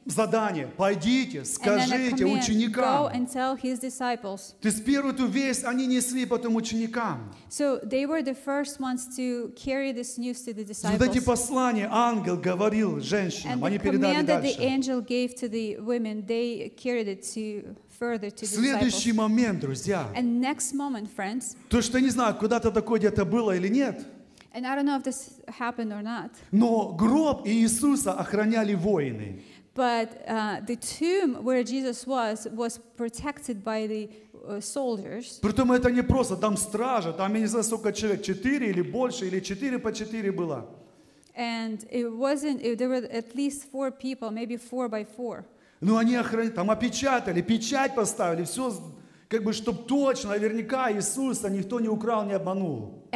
задание. Пойдите, скажите ученикам. Go and tell his disciples. То есть первую эту весть они несли потом ученикам. So they were the first ones to carry this news to the disciples. Вот эти послания ангел говорил женщинам, они передали дальше. And the command that the angel gave to the women, they carried it to further to the disciples. Следующий момент, друзья. And next moment, friends. То, что я не знаю, куда-то такое где-то было или нет. And I don't know if this happened or not. Но гроб Иисуса охраняли воины. But the tomb where Jesus was protected by the soldiers. Притом это не просто там стража, там я не знаю сколько человек, 4 или больше, или 4 по 4 было. And it wasn't. There were at least 4 people, maybe 4 by 4. Ну они охраняли, там опечатали, печать поставили, все. Как бы, чтобы точно, наверняка Иисуса никто не украл, не обманул.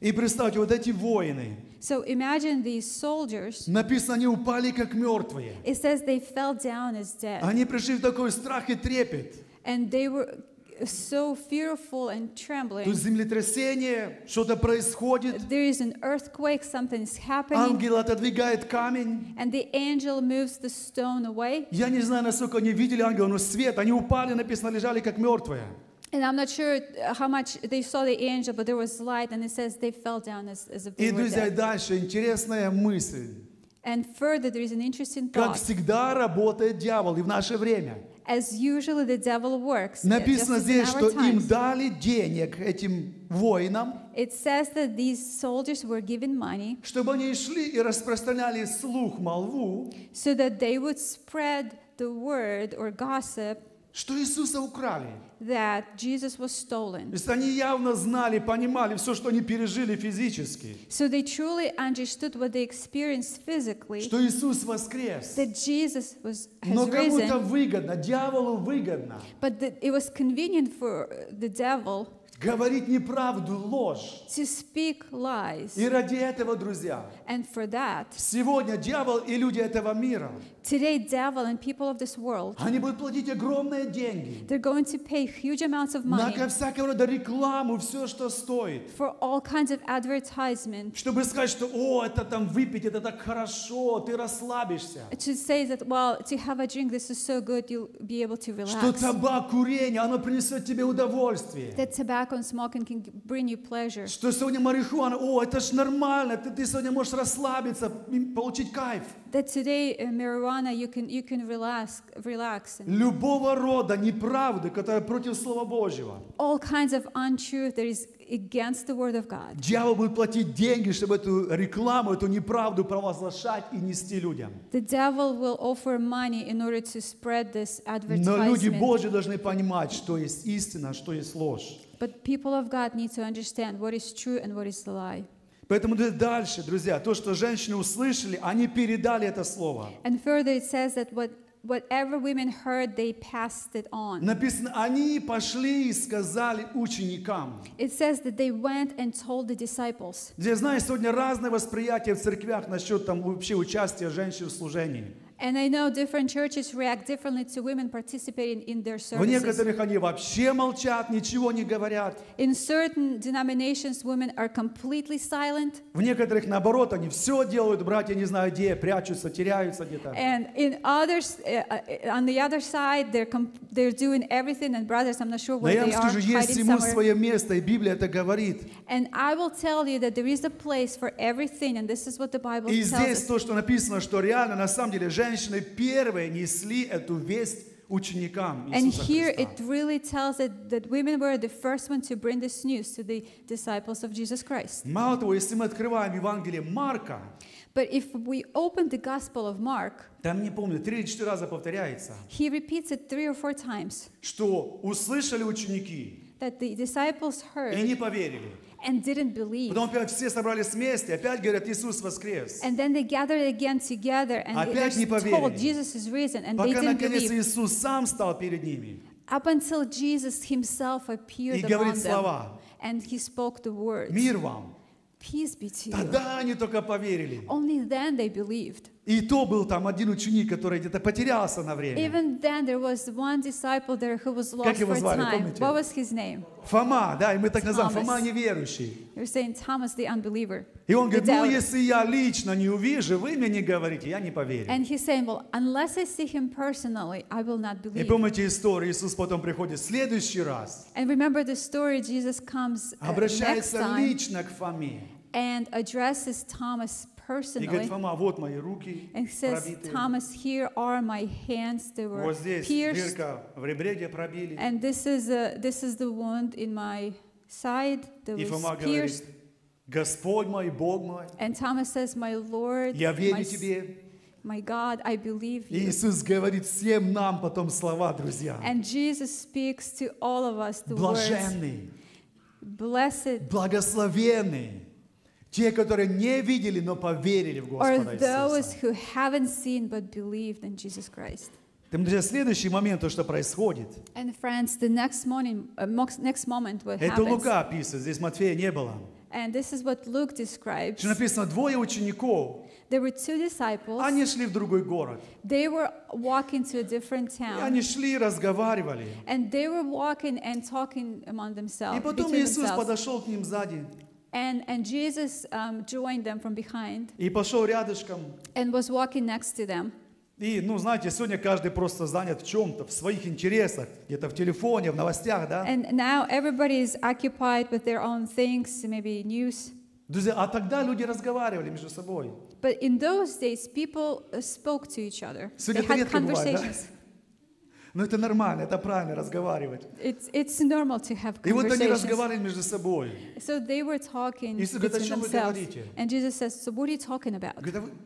И представьте, вот эти воины. So imagine these soldiers. Написано, они упали как мертвые. It says they fell down as dead. Они пришли в такой страх и трепет. And they were so fearful and trembling. То есть землетрясение, что-то происходит. There is an earthquake, something is happening. Ангел отодвигает камень. And the angel moves the stone away. Я не знаю, насколько они видели ангела, но свет, они упали, написано, лежали как мертвые. And I'm not sure how much they saw the angel, but there was light, and it says they fell down as if they were dead. И дальше интересная мысль. And further, there is an interesting thought. Как всегда работает дьявол и в наше время. As usually, the devil works. Написано здесь, что им дали денег этим воинам. It says that these soldiers were given money. Чтобы они шли и распространяли слух, молву. So that they would spread the word or gossip. Что Иисуса украли. That Jesus was stolen. То есть они явно знали, понимали все, что они пережили физически. So they truly understood what they experienced physically. Что Иисус воскрес. That Jesus was risen. Но кому-то выгодно, дьяволу выгодно. But it was convenient for the devil. Говорить неправду, ложь. To speak lies. И ради этого, друзья. And for that. Сегодня дьявол и люди этого мира. Today, devil and people of this world. Они будут платить огромные деньги. They're going to pay huge amounts of money. На всякого рода рекламу, все, что стоит. For all kinds of advertisement. Чтобы сказать, что, о, это там выпить, это так хорошо, ты расслабишься. To say that, well, to have a drink, this is so good, you'll be able to relax. Что табак, курение, оно принесет тебе удовольствие. That tobacco and smoking can bring you pleasure. Что сегодня марихуана, о, это ж нормально, ты сегодня можешь расслабиться, получить кайф. That today marijuana you can relax. Любого рода неправды, которая против слова Божьего. All kinds of untruth that is against the word of God. Дьявол будет платить деньги, чтобы эту рекламу, эту неправду провозглашать и нести людям. The devil will offer money in order to spread this advertisement. Но люди Божьи должны понимать, что есть истина, что есть ложь. But people of God need to understand what is true and what is the lie. Поэтому дальше, друзья, то, что женщины услышали, они передали это слово. And further it says that whatever women heard, they passed it on. Написано, они пошли и сказали ученикам. It says that they went and told the disciples. Я знаю, сегодня разные восприятия в церквях насчет там вообще участия женщин в служении. В некоторых они вообще молчат, ничего не говорят. В некоторых, наоборот, они все делают, братья не знаю где, прячутся, теряются где-то. Но я вам скажу, есть всему свое место, и Библия это говорит. И здесь то, что написано, что реально, на самом деле, женщины первые несли эту весть ученикам Иисуса Христа. Мало того, если мы открываем Евангелие Марка, but if we open the Gospel of Mark, там, не помню, 3 или 4 раза повторяется, he repeats it 3 or 4 times, что услышали ученики, that the disciples heard, и не поверили. And didn't believe. Потом опять все собрались вместе, опять говорят, Иисус воскрес. And then they gathered again together and they told Jesus is risen, and they didn't believe. Иисус сам стал перед ними. Up until Jesus himself appeared among them, and he spoke the words. Мир вам. Peace be to you. Тогда они только поверили. Only then they believed. И то был там один ученик, который где-то потерялся на время. Even then there was one disciple there who was lost for time. What was his name? Фома, да, и мы так называем, Фома неверующий. You're saying Thomas the unbeliever. И он говорит, ну если я лично не увижу, вы мне не говорите, я не поверю. And he's saying, well, unless I see him personally, I will not believe. И помните историю, Иисус потом приходит в следующий раз. And remember the story, Jesus comes next time. Обращается лично к Фоме. And addresses Thomas personally. И говорит, Фома, вот мои руки пробиты. And says, Thomas, here are my hands, they were вот здесь pierced. Дырка в ребре, где пробили. And this is the wound in my side that was pierced. Господь мой, Бог мой. And Thomas says, my Lord, я верю тебе. My God, I believe you. Иисус говорит всем нам потом слова, друзья. And Jesus speaks to all of us the words. Blessed. Благословенный. Те, которые не видели, но поверили в Господа Иисуса. Следующий момент, то, что происходит. Это Лука описывает, здесь Матфея не было. Что написано, двое учеников. There were two disciples. Они шли в другой город. They were walking to a different town. Они шли, разговаривали. And they were walking and talking among themselves. И потом Иисус подошел к ним сзади. And Jesus joined them from behind. И пошел рядышком. And was walking next to them. И, ну, знаете, сегодня каждый просто занят в чем-то, в своих интересах, где-то в телефоне, в новостях, да? And now everybody is occupied with their own things, maybe news. Друзья, а тогда люди разговаривали между собой. But in those days, people spoke to each other. They had conversations. Но это нормально, это правильно разговаривать. It's normal to have conversations. И вот они разговаривали между собой. So they were talking between themselves. And Jesus says, so what are you talking about?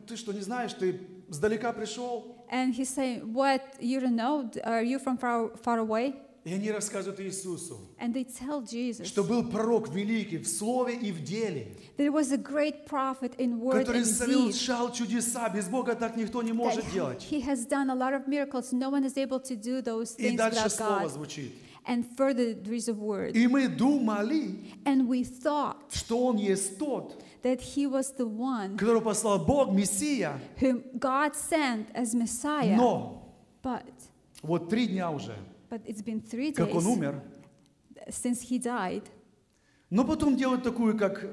Ты что, не знаешь, ты сдалека пришел? And he's saying, what, you don't know? Are you from far away? И они рассказывают Иисусу, что был пророк великий в слове и в деле, который совершал чудеса, без Бога так никто не может делать. И дальше слово звучит. And further, there is a word. И мы думали, что он есть тот, that he was the one, которого послал Бог, Мессия. Whom God sent as Messiah. Но вот 3 дня уже. But it's been 3 days since he died. Но потом делают такую как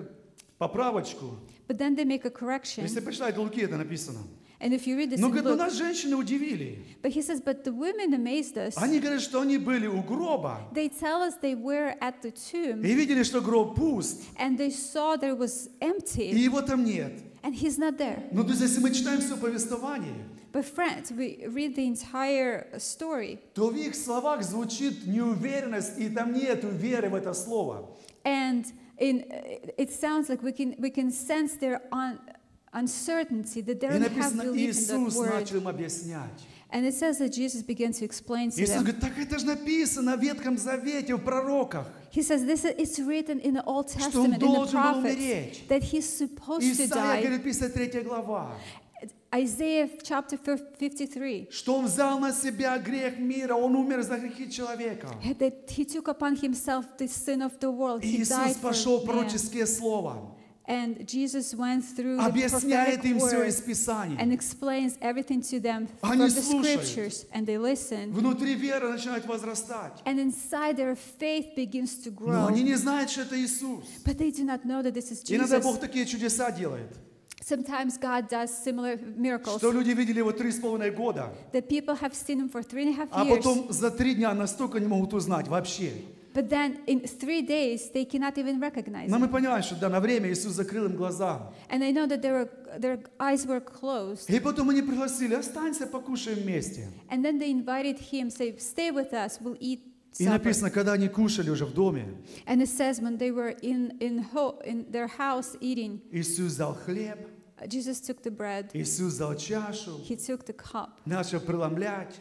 поправочку. But then they make a correction. Если почитать Луки, это написано. And if you read this in Luke, нас женщины удивили. But he says, but the women amazed us. Они говорят, что они были у гроба. They tell us they were at the tomb. И видели, что гроб пуст. And they saw there was empty. И его там нет. And he's not there. Но то есть, если мы читаем все повествование. But friends, we read the entire story. То в их словах звучит неуверенность, и там нет веры в это слово. And it sounds like we can sense their uncertainty that they don't have belief in that word. And it says that Jesus began to explain to them. Иисус говорит, так это же написано в Ветхом Завете, в пророках. He says this is written in the Old Testament, in the prophets, that he's supposed to die. Исайя 53 глава. Isaiah chapter 53. Что он взял на себя грех мира, он умер за грехи человека. That he took upon himself the sin of the world. He died for man. Иисус пошел пророческие слова. And Jesus went through the prophetic word and explains everything to them from the scriptures, and they listen. And inside their faith begins to grow. But they do not know that this is Jesus. Sometimes God does similar miracles that people have seen Him for 3.5 years. But then in 3 days they cannot even recognize Him. And I know that their eyes were closed. And then they invited Him, say, stay with us, we'll eat. И написано, когда они кушали уже в доме, Иисус взял хлеб, Иисус взял чашу, начал преломлять,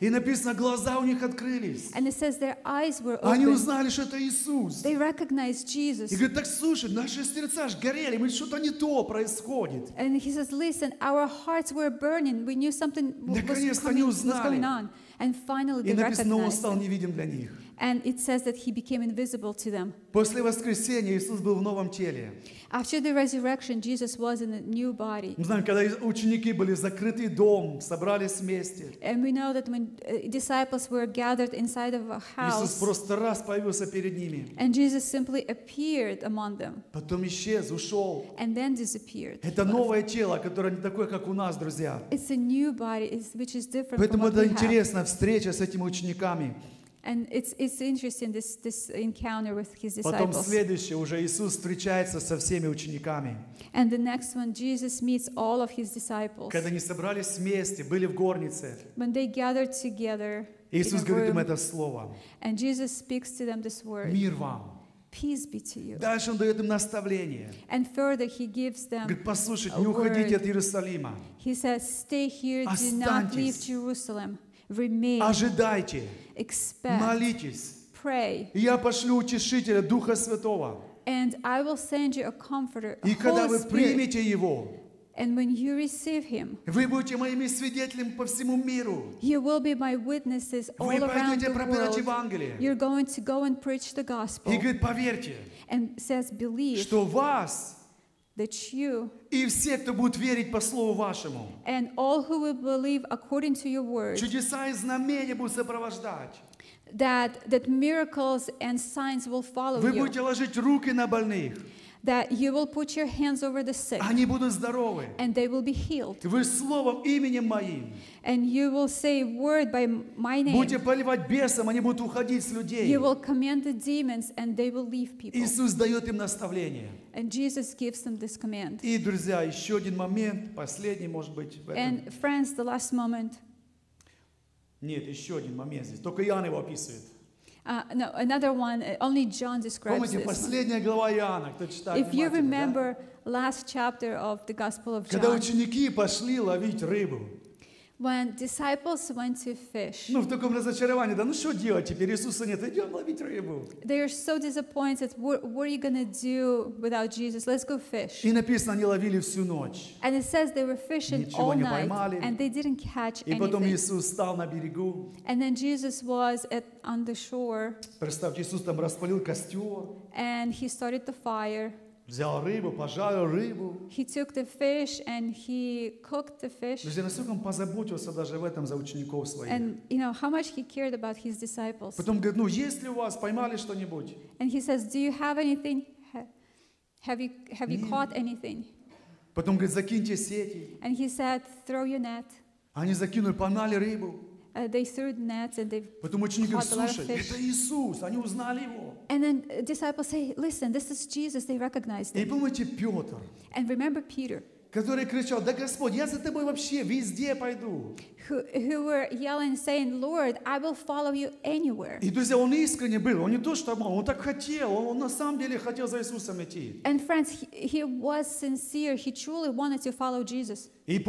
и написано, глаза у них открылись, они узнали, что это Иисус, и говорит, так слушай, наши сердца ж горели, мы что-то не то происходит, наконец-то они узнали. And finally they recognized Him. And it says that He became invisible to them. After the resurrection, Jesus was in a new body. And we know that when disciples were gathered inside of a house, and Jesus simply appeared among them. And then disappeared. It's a new body, which is different from what we have. And it's interesting, this encounter with His disciples. And the next one, Jesus meets all of His disciples. When they gathered together in a room, and Jesus speaks to them this word. Peace be to you. Дальше он дает им наставление. And further he gives them. Говорит, послушайте, не уходите от Иерусалима. He says, stay here, do not leave Jerusalem. Remain. Ожидайте. Expect. Молитесь. Pray. Я пошлю утешителя, Духа Святого. And I will send you a comforter, Holy Spirit. И когда вы примете его, and when you receive Him, вы будете моими свидетелями по всему миру. You will be my witnesses all around the world. You're going to go and preach the gospel. И говорит, поверьте, and says, believe, что вас и все, кто будут верить по слову вашему, and all who will believe according to your word, чудеса и знамения будут сопровождать. That miracles and signs will follow you. Вы будете ложить руки на больных. That you will put your hands over the sick, and they will be healed. And you will say a word by my name. You will command the demons, and they will leave people. And Jesus gives them this command. And friends, the last moment. No, another one, only John describes this one. If you remember last chapter of the Gospel of John, when disciples went to fish, they are so disappointed. What are you going to do without Jesus? Let's go fish. And it says they were fishing all night, and they didn't catch anything. And then Jesus was on the shore, and He started the fire. He took the fish and he cooked the fish. And you know how much he cared about his disciples. And he says, do you have anything? Have you caught anything? And he said, throw your net. They threw nets and they caught a lot of fish. And then disciples say, listen, this is Jesus. They recognized Him. And remember Peter, who were yelling, saying, Lord, I will follow you anywhere. And friends, he was sincere. He truly wanted to follow Jesus. And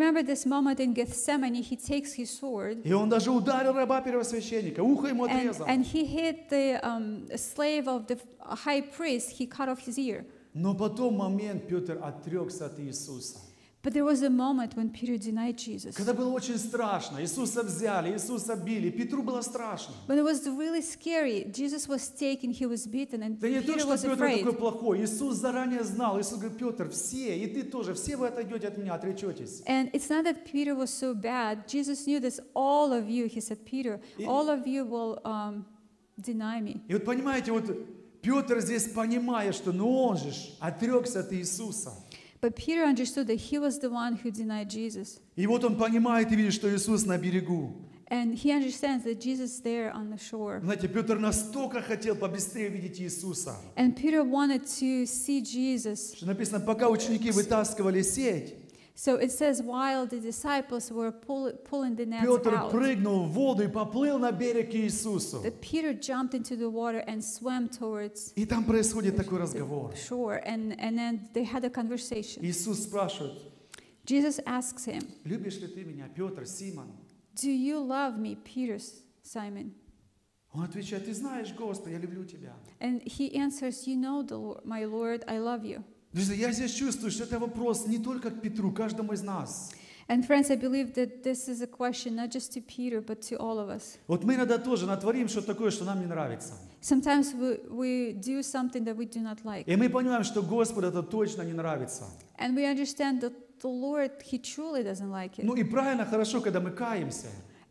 remember this moment in Gethsemane, he takes his sword. And he hit the slave of the high priest. He cut off his ear. Но потом момент Петр отрекся от Иисуса. But there was a moment when Peter denied Jesus. Когда было очень страшно, Иисуса взяли, Иисуса били, Петру было страшно. When it was really scary, Jesus was taken, he was beaten, and Peter was afraid. Петр такой плохой. Иисус заранее знал. Иисус говорит: Петр, все, и ты тоже, все вы отойдете от меня, отречетесь. And it's not that Peter was so bad. Jesus knew this. All of you, he said, Peter, all of you will deny me. И вот понимаете, вот Петр здесь понимает, что, ну он же отрекся от Иисуса. But Peter understood that he was the one who denied Jesus. И вот он понимает и видит, что Иисус на берегу. And he understands that Jesus is there on the shore. Знаете, Петр настолько хотел побыстрее видеть Иисуса. And Peter wanted to see Jesus. Что написано, пока ученики вытаскивали сеть. So it says, while the disciples were pulling the nets out. Петр прыгнул в воду и поплыл на берег Иисуса. That Peter jumped into the water and swam towards. И там происходит такой разговор. Sure, and then they had a conversation. Иисус спрашивает. Jesus asks him. Любишь ли ты меня, Петр, Симон? Do you love me, Peter, Simon? Он отвечает: Ты знаешь, Господи, я люблю тебя. And he answers: You know, my Lord, I love you. Я здесь чувствую, что это вопрос не только к Петру, каждому из нас. And friends, I believe that this is a question not just to Peter, but to all of us. Вот мы иногда тоже натворим что-то такое, что нам не нравится. Sometimes we do something that we do not like. И мы понимаем, что Господу это точно не нравится. And we understand that the Lord, He truly doesn't like it. Ну и правильно, хорошо, когда мы каемся.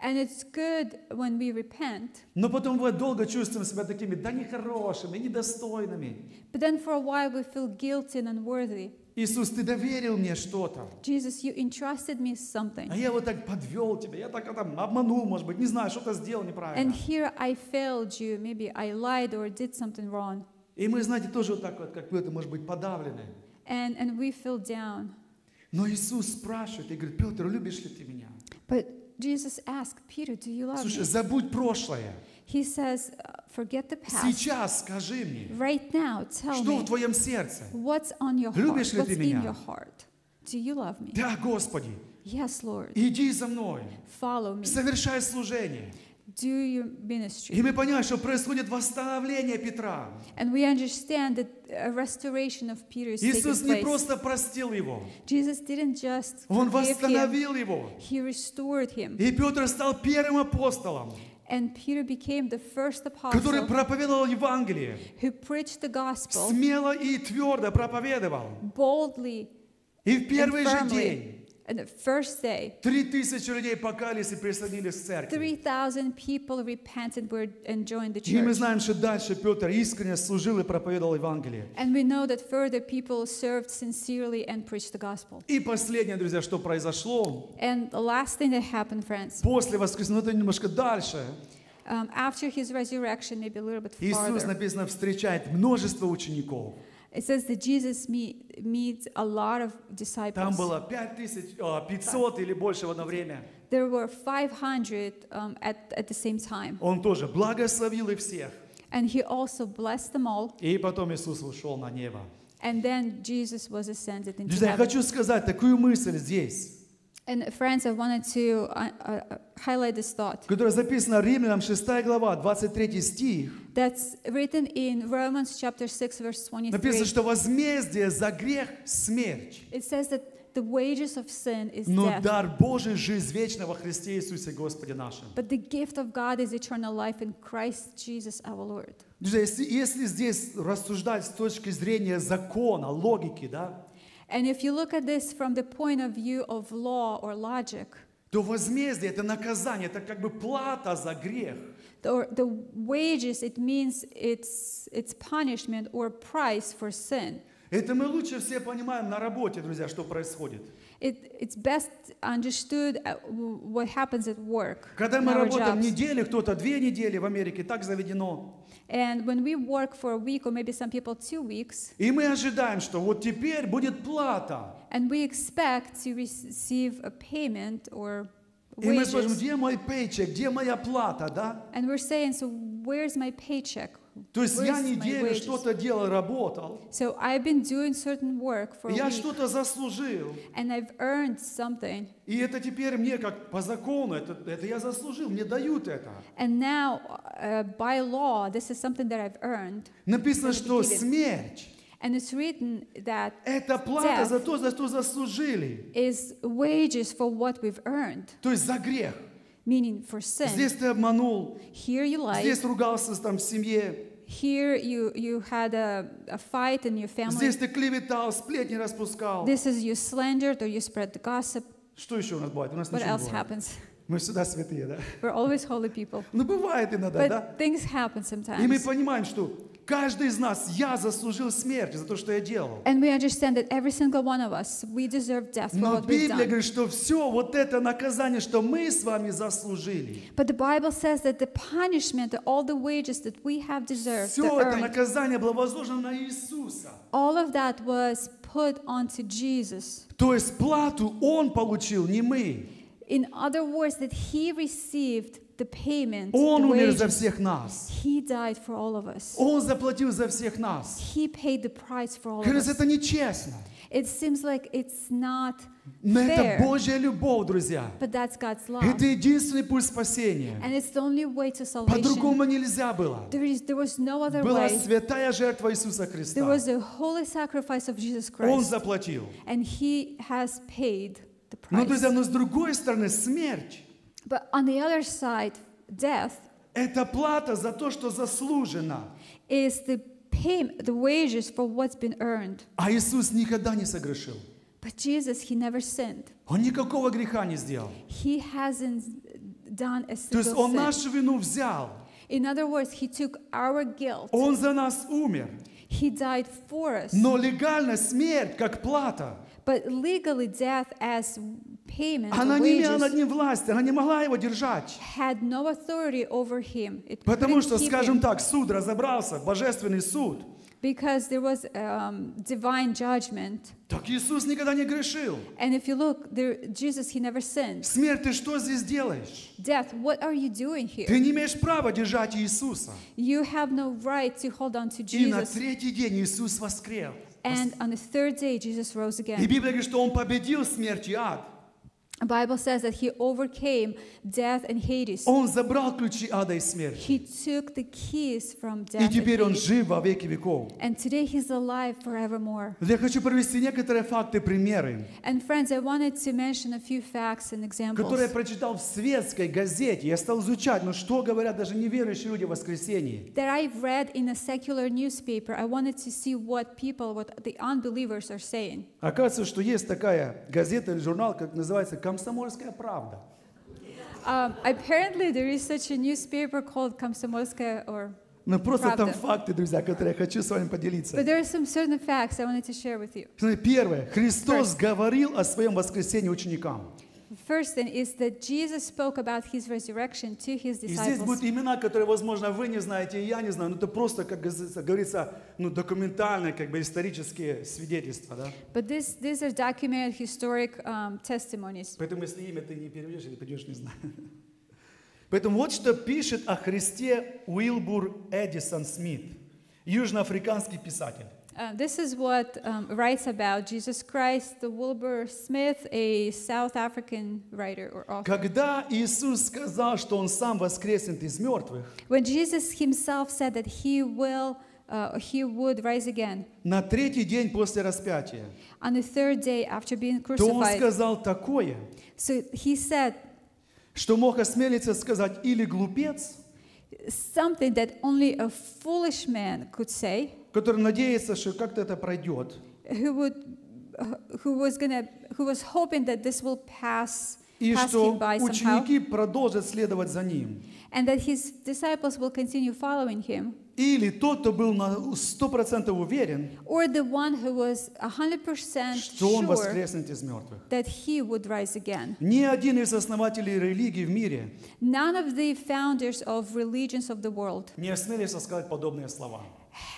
And it's good when we repent. Но потом мы долго чувствуем себя такими, да нехорошими, недостойными. But then for a while we feel guilty and unworthy. Иисус, ты доверил мне что-то. Jesus, you entrusted me something. А я вот так подвел тебя, я так обманул, может быть, не знаю, что-то сделал неправильно. And here I failed you, maybe I lied or did something wrong. И мы, знаете, тоже вот так вот, как вы это, может быть, подавлены. And we feel down. Но Иисус спрашивает и говорит: Петр, любишь ли ты меня? But Jesus asked Peter, do you love me? Слушай, забудь прошлое. He says, forget the past. Сейчас скажи мне. Right now, tell me. Что в твоем сердце? What's on your heart? Любишь ли ты меня? What's in your heart? Do you love me? Да, Господи. Yes, Lord. Иди за мной. Follow me. Совершай служение. Do your ministry. И мы понимаем, что происходит восстановление Петра. And we understand that a restoration of Peter is taking place. Иисус не просто простил его. Jesus didn't just forgive him. Он восстановил его. He restored him. И Петр стал первым апостолом. And Peter became the first apostle who preached the gospel. Смело и твердо проповедовал. Boldly and firmly. And the first day, 3,000 people repented and joined the church. And we know that further people served sincerely and preached the gospel. And the last thing that happened, friends, after his resurrection, maybe a little bit farther, it says that Jesus meets a lot of disciples. Там было 500 или больше в одно время. There were 500 at the same time. Он тоже благословил их всех. And he also blessed them all. И потом Иисус ушел на небо. And then Jesus was ascended into heaven. Я хочу сказать такую мысль здесь. And friends, I wanted to highlight this thought. Которая записана Римлянам 6 глава 23 стих. That's written in Romans chapter 6 verse 23. Написано, что возмездие за грех смерть. It says that the wages of sin is death. Но дар Божий жизнь вечная во Христе Иисусе Господе нашем. But the gift of God is eternal life in Christ Jesus our Lord. Если здесь рассуждать с точки зрения закона, логики, да? And if you look at this from the point of view of law or logic, то возмездие это наказание, это как бы плата за грех. The wages, it means it's punishment or price for sin. Это мы лучше все понимаем на работе, друзья, что происходит. It's best understood what happens at work. Когда мы работаем неделю, кто-то 2 недели в Америке, так заведено. And when we work for a week or maybe some people 2 weeks. И мы ожидаем, что вот теперь будет плата. And we expect to receive a payment or wages. И мы скажем, где мой paycheck, где моя плата, да? And we're saying, so where's my paycheck? То есть я неделю что-то делал, работал. So I've been doing certain work for a week. Я что-то заслужил. And I've earned something. И это теперь мне как по закону, это я заслужил, мне дают это. And now by law, this is something that I've earned. Написано, что смерть. And it's written that это плата за то, за что заслужили. Is wages for what we've earned. То есть за грех. Meaning for sin. Здесь ты обманул. Here you lied. Здесь ругался там в семье. Here you had a fight in your family. Здесь ты клеветал, сплетни распускал. This is you slandered or you spread the gossip. Что еще у нас бывает? У нас ничего не бывает. What else happens? Мы всегда святые, да? We're always holy people. Но бывает иногда, да? But things happen sometimes. И мы понимаем, что каждый из нас, я заслужил смерть за то, что я делал. And we understand that every single one of us, we deserve death for what we've done. Но Библия говорит, что все вот это наказание, что мы с вами заслужили. But the Bible says that the punishment, all the wages that we have deserved, все это наказание было возложено на Иисуса. All of that was put onto Jesus. То есть плату он получил, не мы. In other words, that he received the payment, the wages. He died for all of us. He paid the price for all of us. It seems like it's not fair. But that's God's love. And it's the only way to salvation. There was no other way. There was a holy sacrifice of Jesus Christ. And he has paid the price. But on the other side, death is the payment, the wages for what's been earned. But Jesus, he never sinned. He hasn't done a single sin. In other words, he took our guilt. He died for us. But legally, death as payment of wages had no authority over him. Потому что, скажем так, суд разобрался, божественный суд. Because there was divine judgment. Так Иисус никогда не грешил. And if you look, there, Jesus, he never sinned. Смерть, ты что здесь делаешь? Death, what are you doing here? Ты не имеешь права держать Иисуса. You have no right to hold on to Jesus. И на третий день Иисус воскрес. And on the third day, Jesus rose again. И Библия говорит, что он победил смерть и ад. The Bible says that he overcame death and Hades. Он забрал ключи ада и смерти. He took the keys from death and Hades. И теперь он жив во веки веков. And today he's alive forevermore. Я хочу привести некоторые факты, примеры. And friends, I wanted to mention a few facts and examples. Которые я прочитал в светской газете, я стал изучать, но что говорят даже неверующие люди в воскресенье. That I read in a secular newspaper. I wanted to see what people, what the unbelievers are saying. Оказывается, что есть такая газета или журнал, как называется. Комсомольская правда. Apparently there is such a newspaper called Комсомольская or Правда. Просто там факты, друзья, которые я хочу с вами поделиться. But there are some certain facts I wanted to share with you. Первое. Христос говорил о своем воскресении ученикам. First thing is that Jesus spoke about his resurrection to his disciples. И здесь будут имена, которые, возможно, вы не знаете, и я не знаю, но это просто, как говорится, документальные, как бы исторические свидетельства, да? But these are documented historic testimonies. Поэтому если имя ты не переведешь или придешь, не знаю. Поэтому вот что пишет о Христе Уилбур Эдисон Смит, южноафриканский писатель. This is what writes about Jesus Christ, the Wilbur Smith, a South African writer or author. When Jesus himself said that he would rise again. На третий день после распятия. On the third day after being crucified. So he said. Что мог осмелиться сказать или глупец? Something that only a foolish man could say. Который надеется, что как-то это пройдет. Who was hoping that this will pass him by somehow. И что ученики продолжат следовать за ним. And that his disciples will continue following him. Или тот, кто был на 100% уверен, or the one who was 100% что он воскреснет из мертвых. That he would rise again. Ни один из основателей религий в мире, none of the founders of religions of the world, не осмелился сказать подобные слова.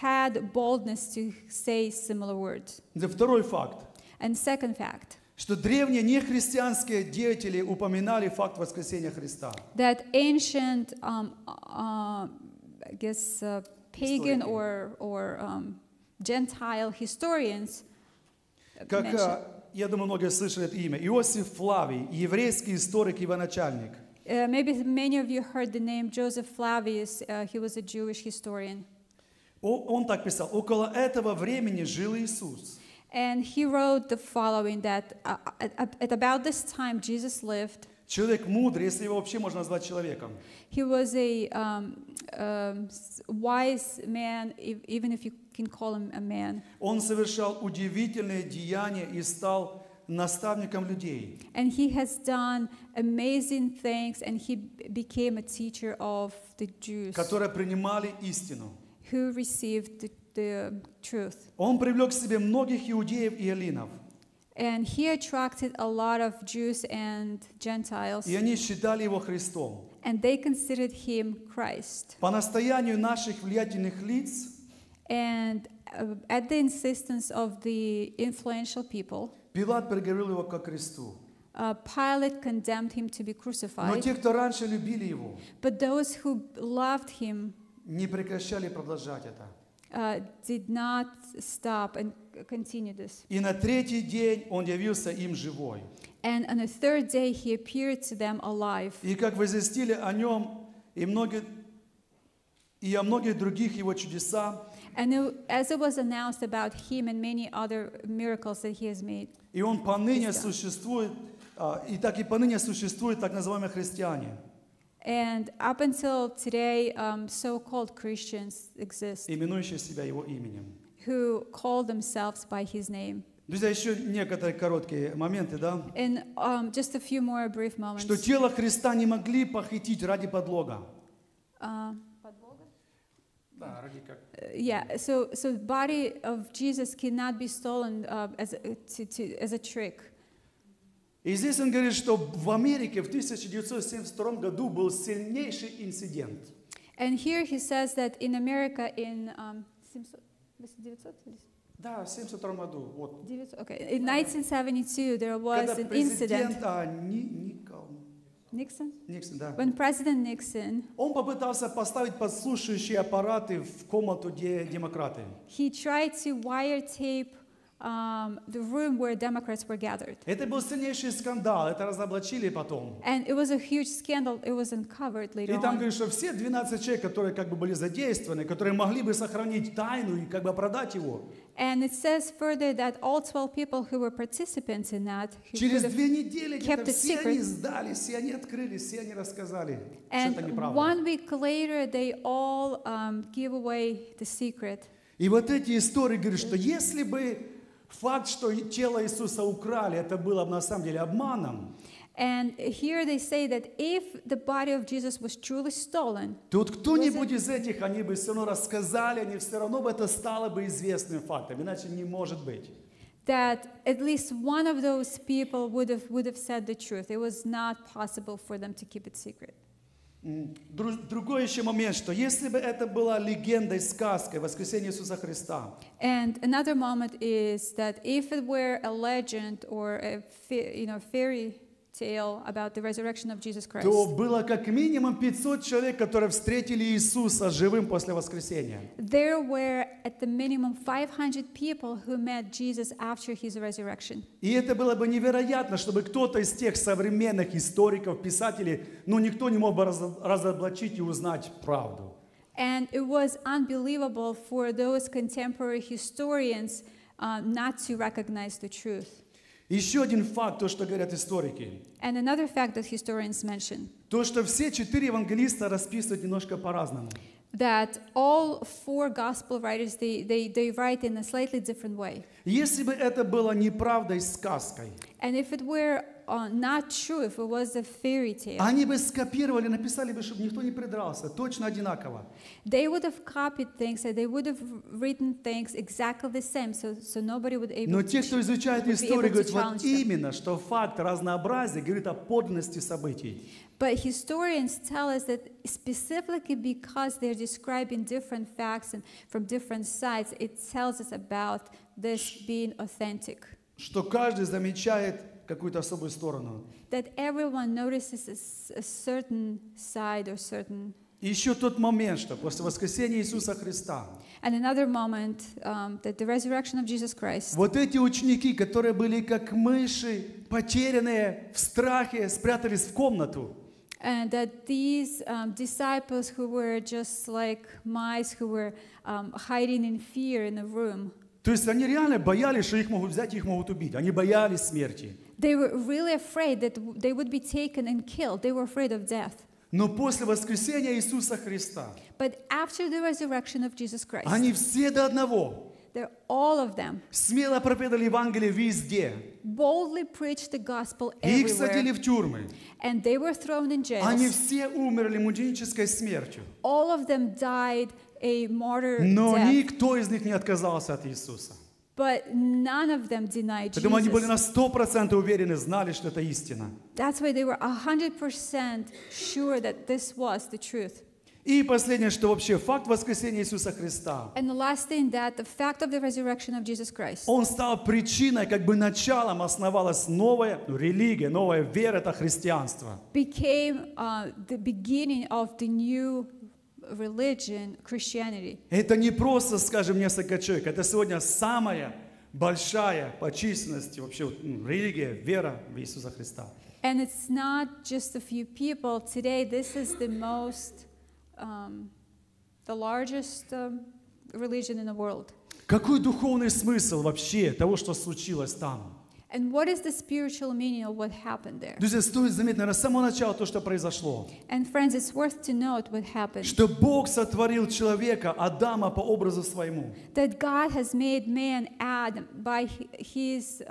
Had boldness to say similar words. Второй факт. And second fact. Что древние нехристианские деятели упоминали факт воскресения Христа. That ancient, I guess, pagan or Gentile historians. Как, я думаю, многие слышали это имя. Иосиф Флавий, еврейский историк и военачальник. Maybe many of you heard the name Joseph Flavius. He was a Jewish historian. Он так писал: около этого времени жил Иисус. And he wrote the following, that at about this time Jesus lived. Человек мудрый, если его вообще можно назвать человеком. He was a wise man, even if you can call him a man. Он совершал удивительные деяния и стал наставником людей. And he has done amazing things, and he became a teacher of the Jews. Которые принимали истину. Who received the truth. Он привлек к себе многих иудеев и эллинов. And he attracted a lot of Jews and Gentiles. И они считали его Христом. And they considered him Christ. По настоянию наших влиятельных лиц. And at the insistence of the influential people. Пилат приговорил его ко кресту. Pilate condemned him to be crucified. Но те, кто раньше любили его, but those who loved him, не прекращали продолжать это. Did not stop and continue this. И на третий день он явился им живой. And on the third day he appeared to them alive. И как возвестили о нем и о многих других его чудесах. And as it was announced about him and many other miracles that he has made. И он поныне существует, и так и поныне существует так называемые христиане. And up until today, so-called Christians exist who call themselves by his name. Друзья, еще некоторые короткие моменты, да? And just a few more brief moments. Что тело Христа не могли похитить ради подлога. Да, ради как? Yeah, so the body of Jesus cannot be stolen as a trick. И здесь он говорит, что в Америке в 1972 году был сильнейший инцидент. And here he says that in America in 1972 году. Вот. Okay. In 1972 there was an incident. Nixon? Nixon, да. When President Nixon. Он попытался поставить подслушивающие аппараты в комнату, где демократы. He tried to wiretape the room where Democrats were gathered. Это был сильнейший скандал, это разоблачили потом. And it was a huge scandal. It was uncovered later on. И там говорят, что все 12 человек, которые как бы были задействованы, которые могли бы сохранить тайну и как бы продать его. And it says further that all 12 people who were participants in that через 2 недели где-то все они сдали, все они открыли, все они рассказали, что это неправда. And 1 week later, they all give away the secret. И вот эти истории говорят, что если бы факт, что тело Иисуса украли, это было бы на самом деле обманом. And here they say that if the body of Jesus was truly stolen, тут кто-нибудь из этих, они бы все равно рассказали, они все равно бы это стало бы известным фактом, иначе не может быть. That at least one of those people would have said the truth. It was not possible for them to keep it secret. Другой еще момент, что если бы это была легендой, сказкой, воскресение Иисуса Христа. And another moment is that if it were a legend or a fairy tale about the resurrection of Jesus Christ. То было как минимум 500 человек, которые встретили Иисуса живым после воскресения. There were at the minimum 500 people who met Jesus after his resurrection. И это было бы невероятно, чтобы кто-то из тех современных историков, писателей, но никто не мог бы разоблачить и узнать правду. And it was unbelievable for those contemporary historians not to recognize the truth. Еще один факт, то, что говорят историки. And another fact that historians mention. То, что все 4 евангелиста расписывают немножко по-разному. That all 4 gospel writers they write in a slightly different way. Если бы это было неправдой, сказкой. And if it were not true, if it was a fairy tale. Они бы скопировали, написали бы, чтобы никто не придрался, точно одинаково. They would have copied things, and they would have written things exactly the same, so nobody would able. Но те, кто изучает историю, говорят, вот именно, что факт разнообразия говорит о подлинности событий. But historians tell us that specifically because they're describing different facts and from different sides, it tells us about this being authentic. Что каждый замечает какую-то особую сторону. That everyone notices a certain side or certain. И еще тот момент, что после воскресения Иисуса Христа. And another moment that the resurrection of Jesus Christ. Вот эти ученики, которые были как мыши, потерянные в страхе, спрятались в комнату. And that these disciples who were just like mice who were hiding in fear in a room. То есть они реально боялись, что их могут взять и их могут убить. Они боялись смерти. They were really afraid that they would be taken and killed. They were afraid of death. Но после воскресения Иисуса Христа. But after the resurrection of Jesus Christ. Они все до одного. They're all of them. Смело проповедовали Евангелие везде. Boldly preached the gospel everywhere. Их садили в тюрьмы. And they were thrown in jail. Они все умерли мученической смертью. All of them died a martyr death. Но никто из них не отказался от Иисуса. But none of them denied Jesus. Поэтому они были на 100% уверены, знали, что это истина. That's why they were 100% sure that this was the truth. И последнее, что вообще факт воскресения Иисуса Христа. And the last thing that the fact of the resurrection of Jesus Christ. Он стал причиной, как бы началом основалась новая религия, новая вера, это христианство. Became the beginning of the new religion, Christianity. Это не просто, скажем, несколько человек. Это сегодня самая большая по численности вообще религия, вера в Иисуса Христа. And it's not just a few people. Today, this is the most the largest religion in the world. Какой духовный смысл вообще того, что случилось там? And what is the spiritual meaning of what happened there? Друзья, стоит заметить, наверное, с самого начала то, что произошло. And friends, it's worth to note what happened. Что Бог сотворил человека, Адама, по образу своему. That God has made man Adam by his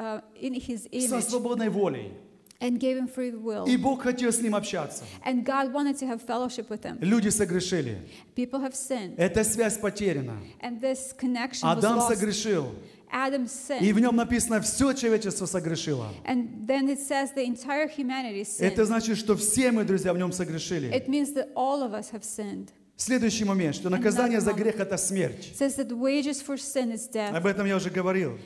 in his image. Со свободной волей. And gave him free will. И Бог хотел с ним общаться. And God wanted to have fellowship with him. Люди согрешили. People have sinned. Эта связь потеряна. And this connection was lost. Адам согрешил. Adam sinned. И в нем написано, все человечество согрешило. And then it says the entire humanity sinned. Это значит, что все мы, друзья, в нем согрешили. It means that all of us have sinned. Следующий момент, что наказание за грех – это смерть. Об этом я уже говорил.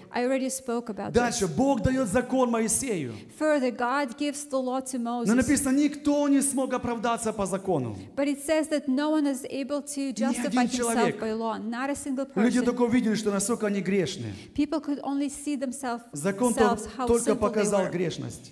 Дальше, Бог дает закон Моисею. Но написано, никто не смог оправдаться по закону. Ни один человек. Люди только увидели, что насколько они грешны. Закон только показал грешность.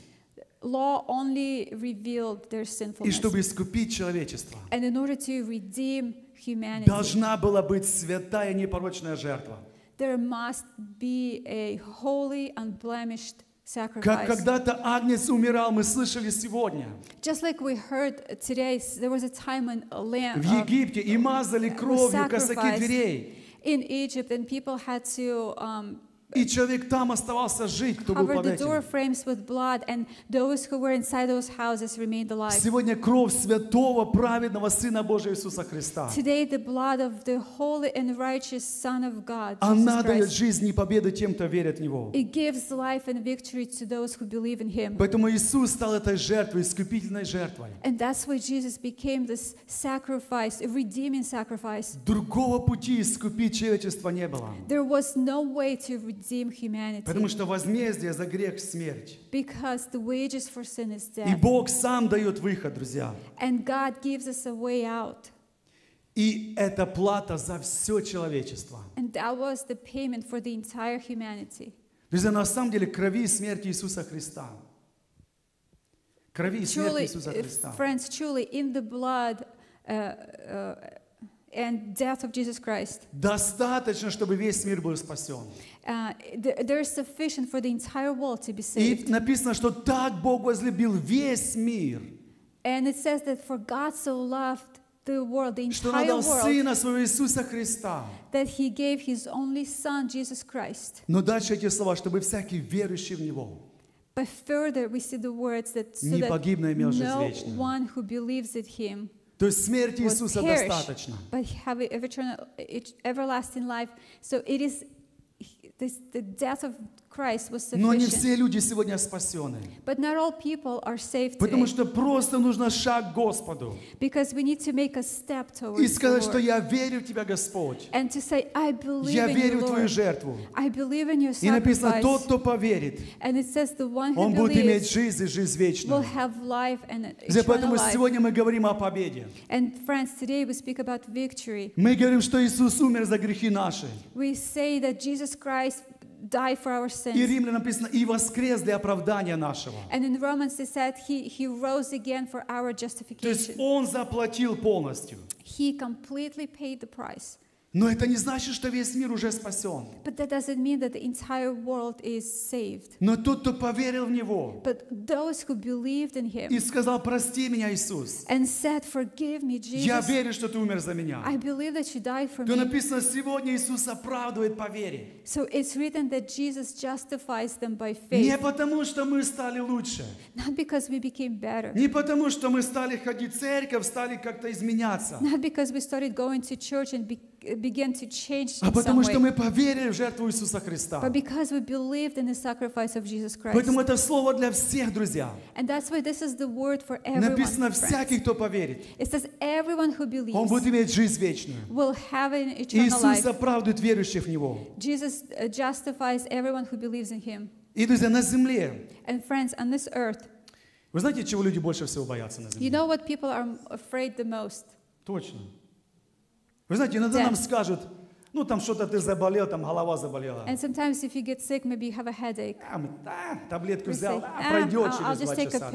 Law only revealed their sinfulness. И чтобы искупить человечество, and in order to redeem humanity, должна была быть святая непорочная жертва. There must be a holy, unblemished sacrifice. Как когда-то Агнец умирал, мы слышали сегодня. Just like we heard today, there was a time when a lamb. В Египте и мазали кровью косяки дверей. In Egypt, and people had to. И человек там оставался жить, кто был под этим. Сегодня кровь святого праведного Сына Божьего Иисуса Христа. Она дает жизнь и победу тем, кто верит в Него. Поэтому Иисус стал этой жертвой, искупительной жертвой. Другого пути искупить человечество не было. Потому что возмездие за грех — смерть. И Бог сам дает выход, друзья. И это плата за все человечество. Друзья, на самом деле крови и смерти Иисуса Христа. Крови и смерти Иисуса Христа. And death of Jesus Christ. Достаточно, чтобы весь мир был спасен. There is sufficient for the entire world to be saved. И написано, что так Бог возлюбил весь мир. And it says that for God so loved the world, the entire world. Что отдал Сына Своего Иисуса Христа. That He gave His only Son, Jesus Christ. Но дальше эти слова, чтобы всякий верующий в Него. But further we see the words that so that no one who believes in Him. То есть смерти Иисуса достаточно. Но не все люди сегодня спасены. Потому что просто нужно шаг к Господу. И сказать, что я верю в Тебя, Господь. Я верю в Твою жертву. И написано, тот, кто поверит, он будет иметь жизнь и жизнь вечную. Поэтому сегодня мы говорим о победе. Мы говорим, что Иисус умер за грехи наши. die for our sins. И в Римлянам написано: и воскрес для оправдания нашего. And in Romans it said he rose again for our justification. То есть он заплатил полностью. He completely paid the price. Но это не значит, что весь мир уже спасен. But that doesn't mean that the entire world is saved. Но тот, кто поверил в него, but those who believed in him, и сказал: прости меня, Иисус, and said, forgive me, Jesus, я верю, что ты умер за меня. I believe that you died for me. То написано: сегодня Иисус оправдывает по вере. So it's written that Jesus justifies them by faith. Не потому, что мы стали лучше. Not because we became better. Не потому, что мы стали ходить в церковь, стали как-то изменяться. Not because we started going to church and began to change in some way. А потому что мы поверили в жертву Иисуса Христа. But because we believed in the sacrifice of Jesus Christ. Поэтому это слово для всех, друзья. And that's why this is the word for everyone. Написано: всякий, кто поверит. It says everyone who believes. Он будет иметь жизнь вечную. Will have an eternal life. Иисус оправдывает верующих в него. Jesus justifies everyone who believes in him. И, друзья, на земле. And friends, on this earth. Вы знаете, чего люди больше всего боятся на земле? You know what people are afraid the most? Точно. Вы знаете, иногда нам скажут: ну там что-то ты заболел, там голова заболела. And sometimes if you get sick, maybe you have a headache. Таблетку взял, пройдет через 2 часа.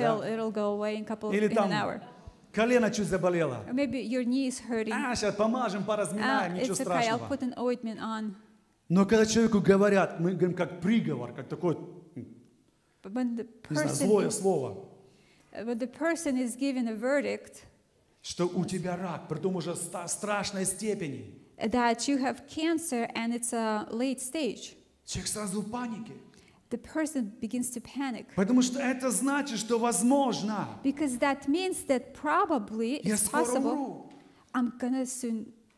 Или там колено чуть заболело. Maybe your knee is hurting. Сейчас помажем, поразминаем, ничего страшного. I'll put an ointment on. Но когда человеку говорят, мы говорим как приговор, как такое злое слово. When the person is given a verdict, что у тебя рак, притом уже страшной степени. That you have cancer and it's a late stage. Человек сразу в панике. The person begins to panic. Потому что это значит, что возможно. Because that means that probably it's possible.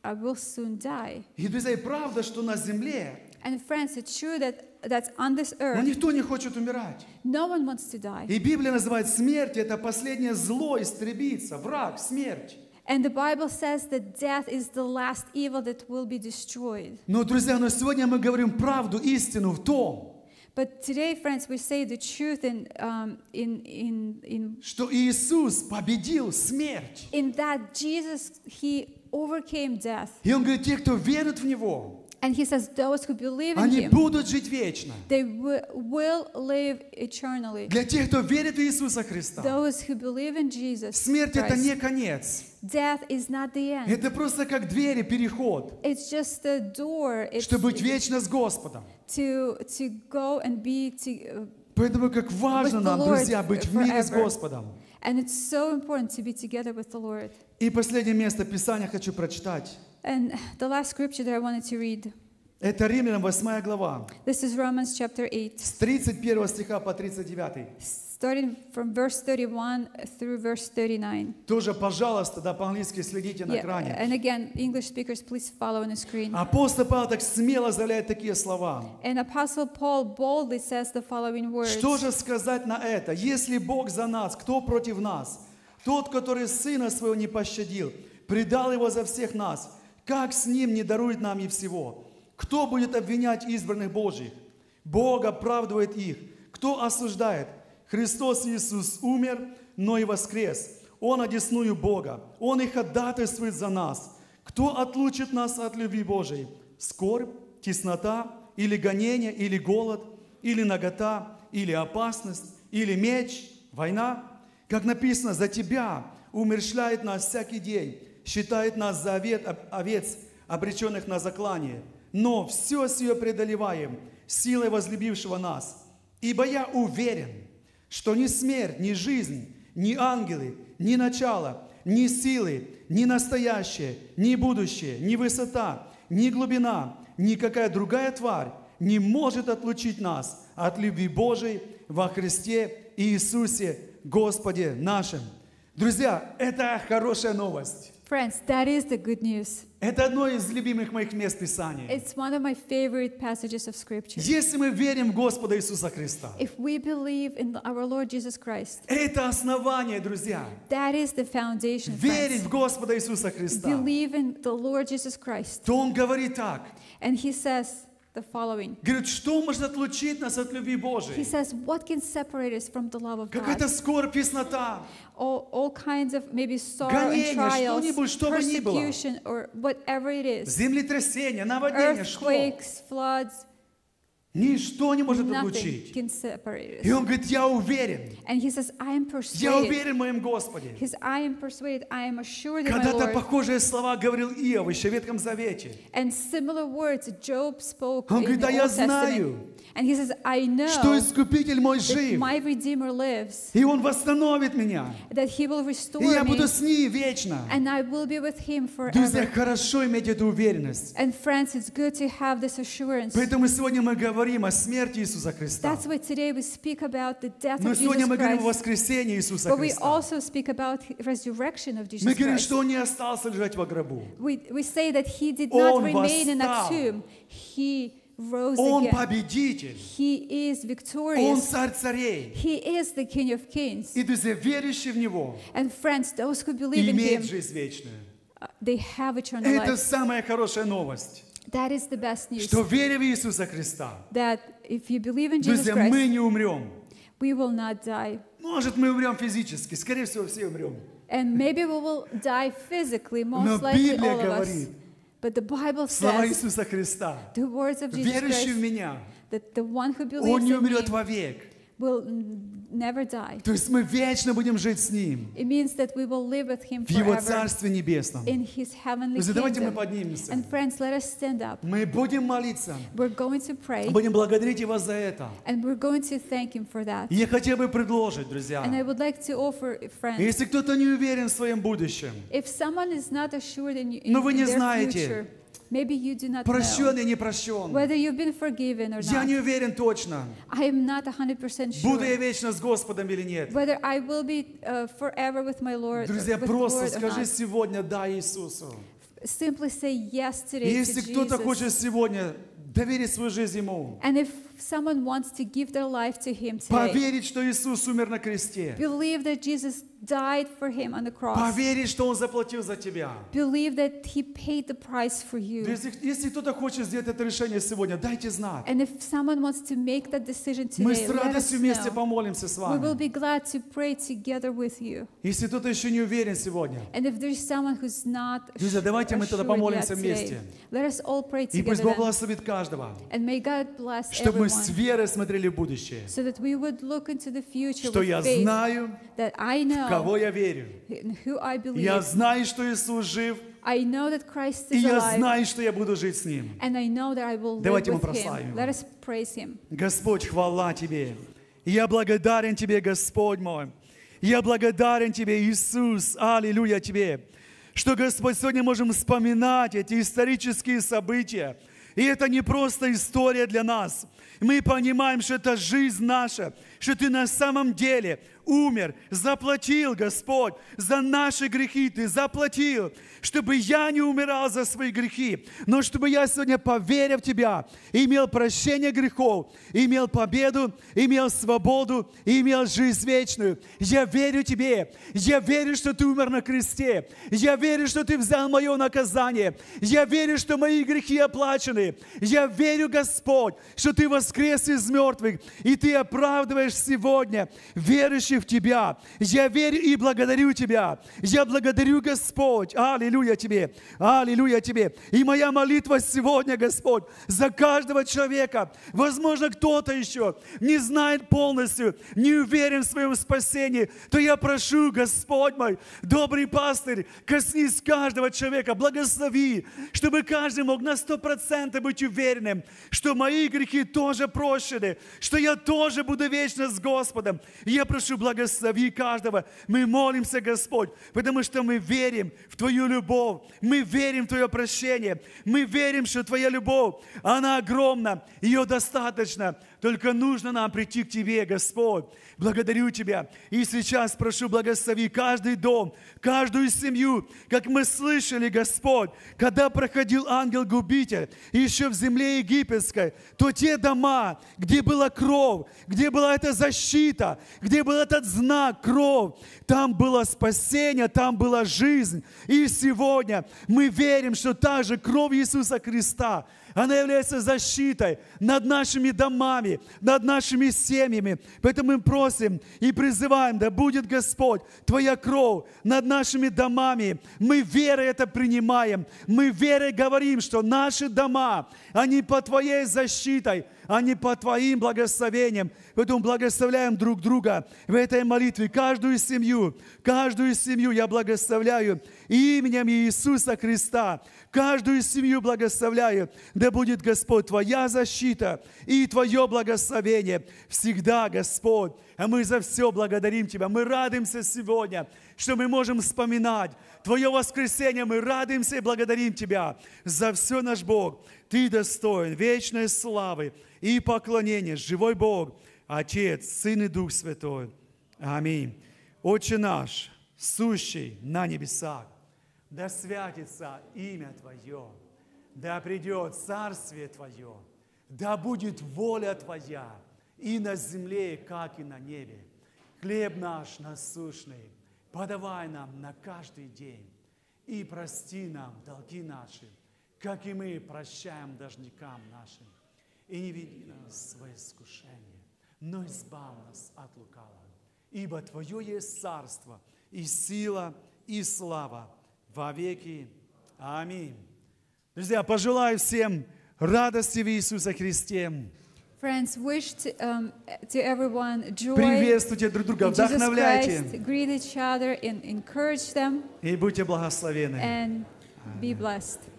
I will soon die. И правда, что на земле. And friends, it's true that's on this earth. Но никто не хочет умирать. No one wants to die. И Библия называет смерть — это последнее зло, истребится, враг, смерть. And the Bible says that death is the last evil that will be destroyed. Но, друзья, сегодня мы говорим правду, истину в том. But today, friends, we say the truth in что Иисус победил смерть. In that Jesus he overcame death. И он говорит: те, кто верит в него. And he says those who believe in him, they will live eternally. Those who believe in Jesus Christ, death is not the end. It's just a door to go and be with the Lord forever. And it's so important to be together with the Lord. И последнее место Писания хочу прочитать. And the last scripture that I wanted to read. Это Римлянам 8 глава. This is Romans chapter 8. С 31 стиха по 39. Starting from verse 31 through verse 39. Тоже, пожалуйста, да, по-английски следите на экране. And again, English speakers, please follow on the screen. Апостол Павел так смело заявляет такие слова. And Apostle Paul boldly says the following words. Что же сказать на это? Если Бог за нас, кто против нас? Тот, который Сына Своего не пощадил, предал Его за всех нас. Как с Ним не дарует нам и всего? Кто будет обвинять избранных Божьих? Бог оправдывает их. Кто осуждает? Христос Иисус умер, но и воскрес. Он одесную Бога. Он и ходатайствует за нас. Кто отлучит нас от любви Божьей? Скорбь, теснота, или гонение, или голод, или нагота, или опасность, или меч, война? Как написано: за тебя умерщвляет нас всякий день. Считает нас за овец, обреченных на заклание. Но все сие преодолеваем силой возлюбившего нас. Ибо я уверен, что ни смерть, ни жизнь, ни ангелы, ни начало, ни силы, ни настоящее, ни будущее, ни высота, ни глубина, никакая другая тварь не может отлучить нас от любви Божией во Христе Иисусе Господе нашим. Друзья, это хорошая новость. Friends, that is the good news. Это одно из любимых моих мест Писания. It's one of my favorite passages of Scripture. Если мы верим в Господа Иисуса Христа, if we believe in our Lord Jesus Christ, это основание, друзья. That is the foundation. Верить в Господа Иисуса Христа. Believe in the Lord Jesus Christ. То он говорит так. And he says the following. Говорит, что может отлучить нас от любви Божией? He says, what can separate us from the love of God? Какая-то скорбь, теснота. All kinds of maybe sorrow and trials, persecution, or whatever it is. Землетрясение, наводнение, earthquakes, floods. Ничто не может отлучить. И он говорит, я уверен. Я уверен в моем Господе. Когда-то похожие слова говорил Иов еще в Ветхом Завете. Он говорит, да я знаю, что Искупитель мой жив. И он восстановит меня. И я буду с ним вечно. Друзья, хорошо иметь эту уверенность. Поэтому сегодня мы говорим о смерти Иисуса Христа. Но сегодня мы говорим о воскресении Иисуса Христа. Мы говорим, что Он не остался лежать во гробу. Он восстал. Он победитель. Он царь царей. И, друзья, верующие в Него имеют жизнь вечную. Это самая хорошая новость. That is the best news. Что веря в Иисуса Христа, друзья, мы не умрем. We will not die. Может, мы умрем физически, скорее всего, все умрем. And maybe we will die physically, most likely all of us. But the Bible says, the words of Jesus Christ, that the one who believes in me will never die. То есть мы вечно будем жить с Ним. It means that we will live with Him forever. В Его Царстве Небесном. In His heavenly kingdom. Давайте мы поднимемся. And friends, let us stand up. Мы будем молиться. We're going to pray. Будем благодарить Его за это. And we're going to thank Him for that. Я хотел бы предложить, друзья. And I would like to offer, friends. Если кто-то не уверен в своем будущем. If someone is not assured in their future. Но вы не знаете. Maybe you do not know whether you've been forgiven or not. I am not 100% sure whether I will be forever with my Lord. Друзья, просто скажи сегодня да Иисусу. Simply say yes today to Jesus. Если кто-то хочет сегодня доверить свою жизнь Ему. And if someone wants to give their life to Him today. Поверить, что Иисус умер на кресте. Believe that Jesus died for him on the cross. Поверить, что Он заплатил за тебя. Believe that He paid the price for you. Если кто-то хочет сделать это решение сегодня, дайте знать. And if someone wants to make that decision today, мы с радостью вместе помолимся с вами. We will be glad to pray together with you. Если кто-то еще не уверен сегодня, and if there is someone who's not, друзья, давайте мы тогда помолимся вместе. Let us all pray together. И пусть Бог благословит каждого. And may God bless everyone. Мы с верой смотрели в будущее, что я знаю, в кого я верю. Я знаю, что Иисус жив, и я знаю, что я буду жить с Ним. Давайте мы прославим Его. Господь, хвала Тебе. Я благодарен Тебе, Господь мой. Я благодарен Тебе, Иисус. Аллилуйя Тебе. Что, Господь, сегодня можем вспоминать эти исторические события. И это не просто история для нас. Мы понимаем, что это жизнь наша, что Ты на самом деле умер, заплатил, Господь, за наши грехи. Ты заплатил, чтобы я не умирал за свои грехи, но чтобы я сегодня, поверив в Тебя, имел прощение грехов, имел победу, имел свободу, имел жизнь вечную. Я верю Тебе. Я верю, что Ты умер на кресте. Я верю, что Ты взял мое наказание. Я верю, что мои грехи оплачены. Я верю, Господь, что Ты воскрес из мертвых, и Ты оправдываешь сегодня верующих в Тебя. Я верю и благодарю Тебя. Я благодарю, Господь. Аллилуйя Тебе. Аллилуйя Тебе. И моя молитва сегодня, Господь, за каждого человека. Возможно, кто-то еще не знает полностью, не уверен в своем спасении. То я прошу, Господь мой, добрый пастырь, коснись каждого человека, благослови, чтобы каждый мог на 100% быть уверенным, что мои грехи тоже прощены, что я тоже буду вечно с Господом. Я прошу, благослови каждого. Мы молимся, Господь, потому что мы верим в Твою любовь, мы верим в Твое прощение, мы верим, что Твоя любовь, она огромна, ее достаточно. Только нужно нам прийти к Тебе, Господь. Благодарю Тебя. И сейчас прошу, благослови каждый дом, каждую семью, как мы слышали, Господь, когда проходил ангел-губитель еще в земле египетской, то те дома, где была кровь, где была эта защита, где был этот знак кровь, там было спасение, там была жизнь. И сегодня мы верим, что та же кровь Иисуса Христа, Она является защитой над нашими домами, над нашими семьями. Поэтому мы просим и призываем, да будет, Господь, Твоя кровь над нашими домами. Мы верой это принимаем. Мы верой говорим, что наши дома, они под Твоей защитой, они под Твоим благословением. Поэтому благословляем друг друга в этой молитве. Каждую семью я благословляю именем Иисуса Христа. Каждую семью благословляю. Да будет, Господь, Твоя защита и Твое благословение всегда, Господь. А мы за все благодарим Тебя. Мы радуемся сегодня, что мы можем вспоминать Твое воскресение. Мы радуемся и благодарим Тебя за все, наш Бог. Ты достоин вечной славы и поклонения. Живой Бог, Отец, Сын и Дух Святой. Аминь. Отче наш, сущий на небесах, да святится имя Твое, да придет Царствие Твое, да будет воля Твоя и на земле, как и на небе. Хлеб наш насущный подавай нам на каждый день, и прости нам долги наши, как и мы прощаем должникам нашим. И не веди нас в искушение, но избавь нас от лукавого. Ибо Твое есть царство, и сила, и слава во веки. Аминь. Друзья, пожелаю всем радости в Иисусе Христе. Friends, wish to everyone joy. Приветствуйте друг друга, вдохновляйте. Greet each other and encourage them. И будьте благословены. And be blessed.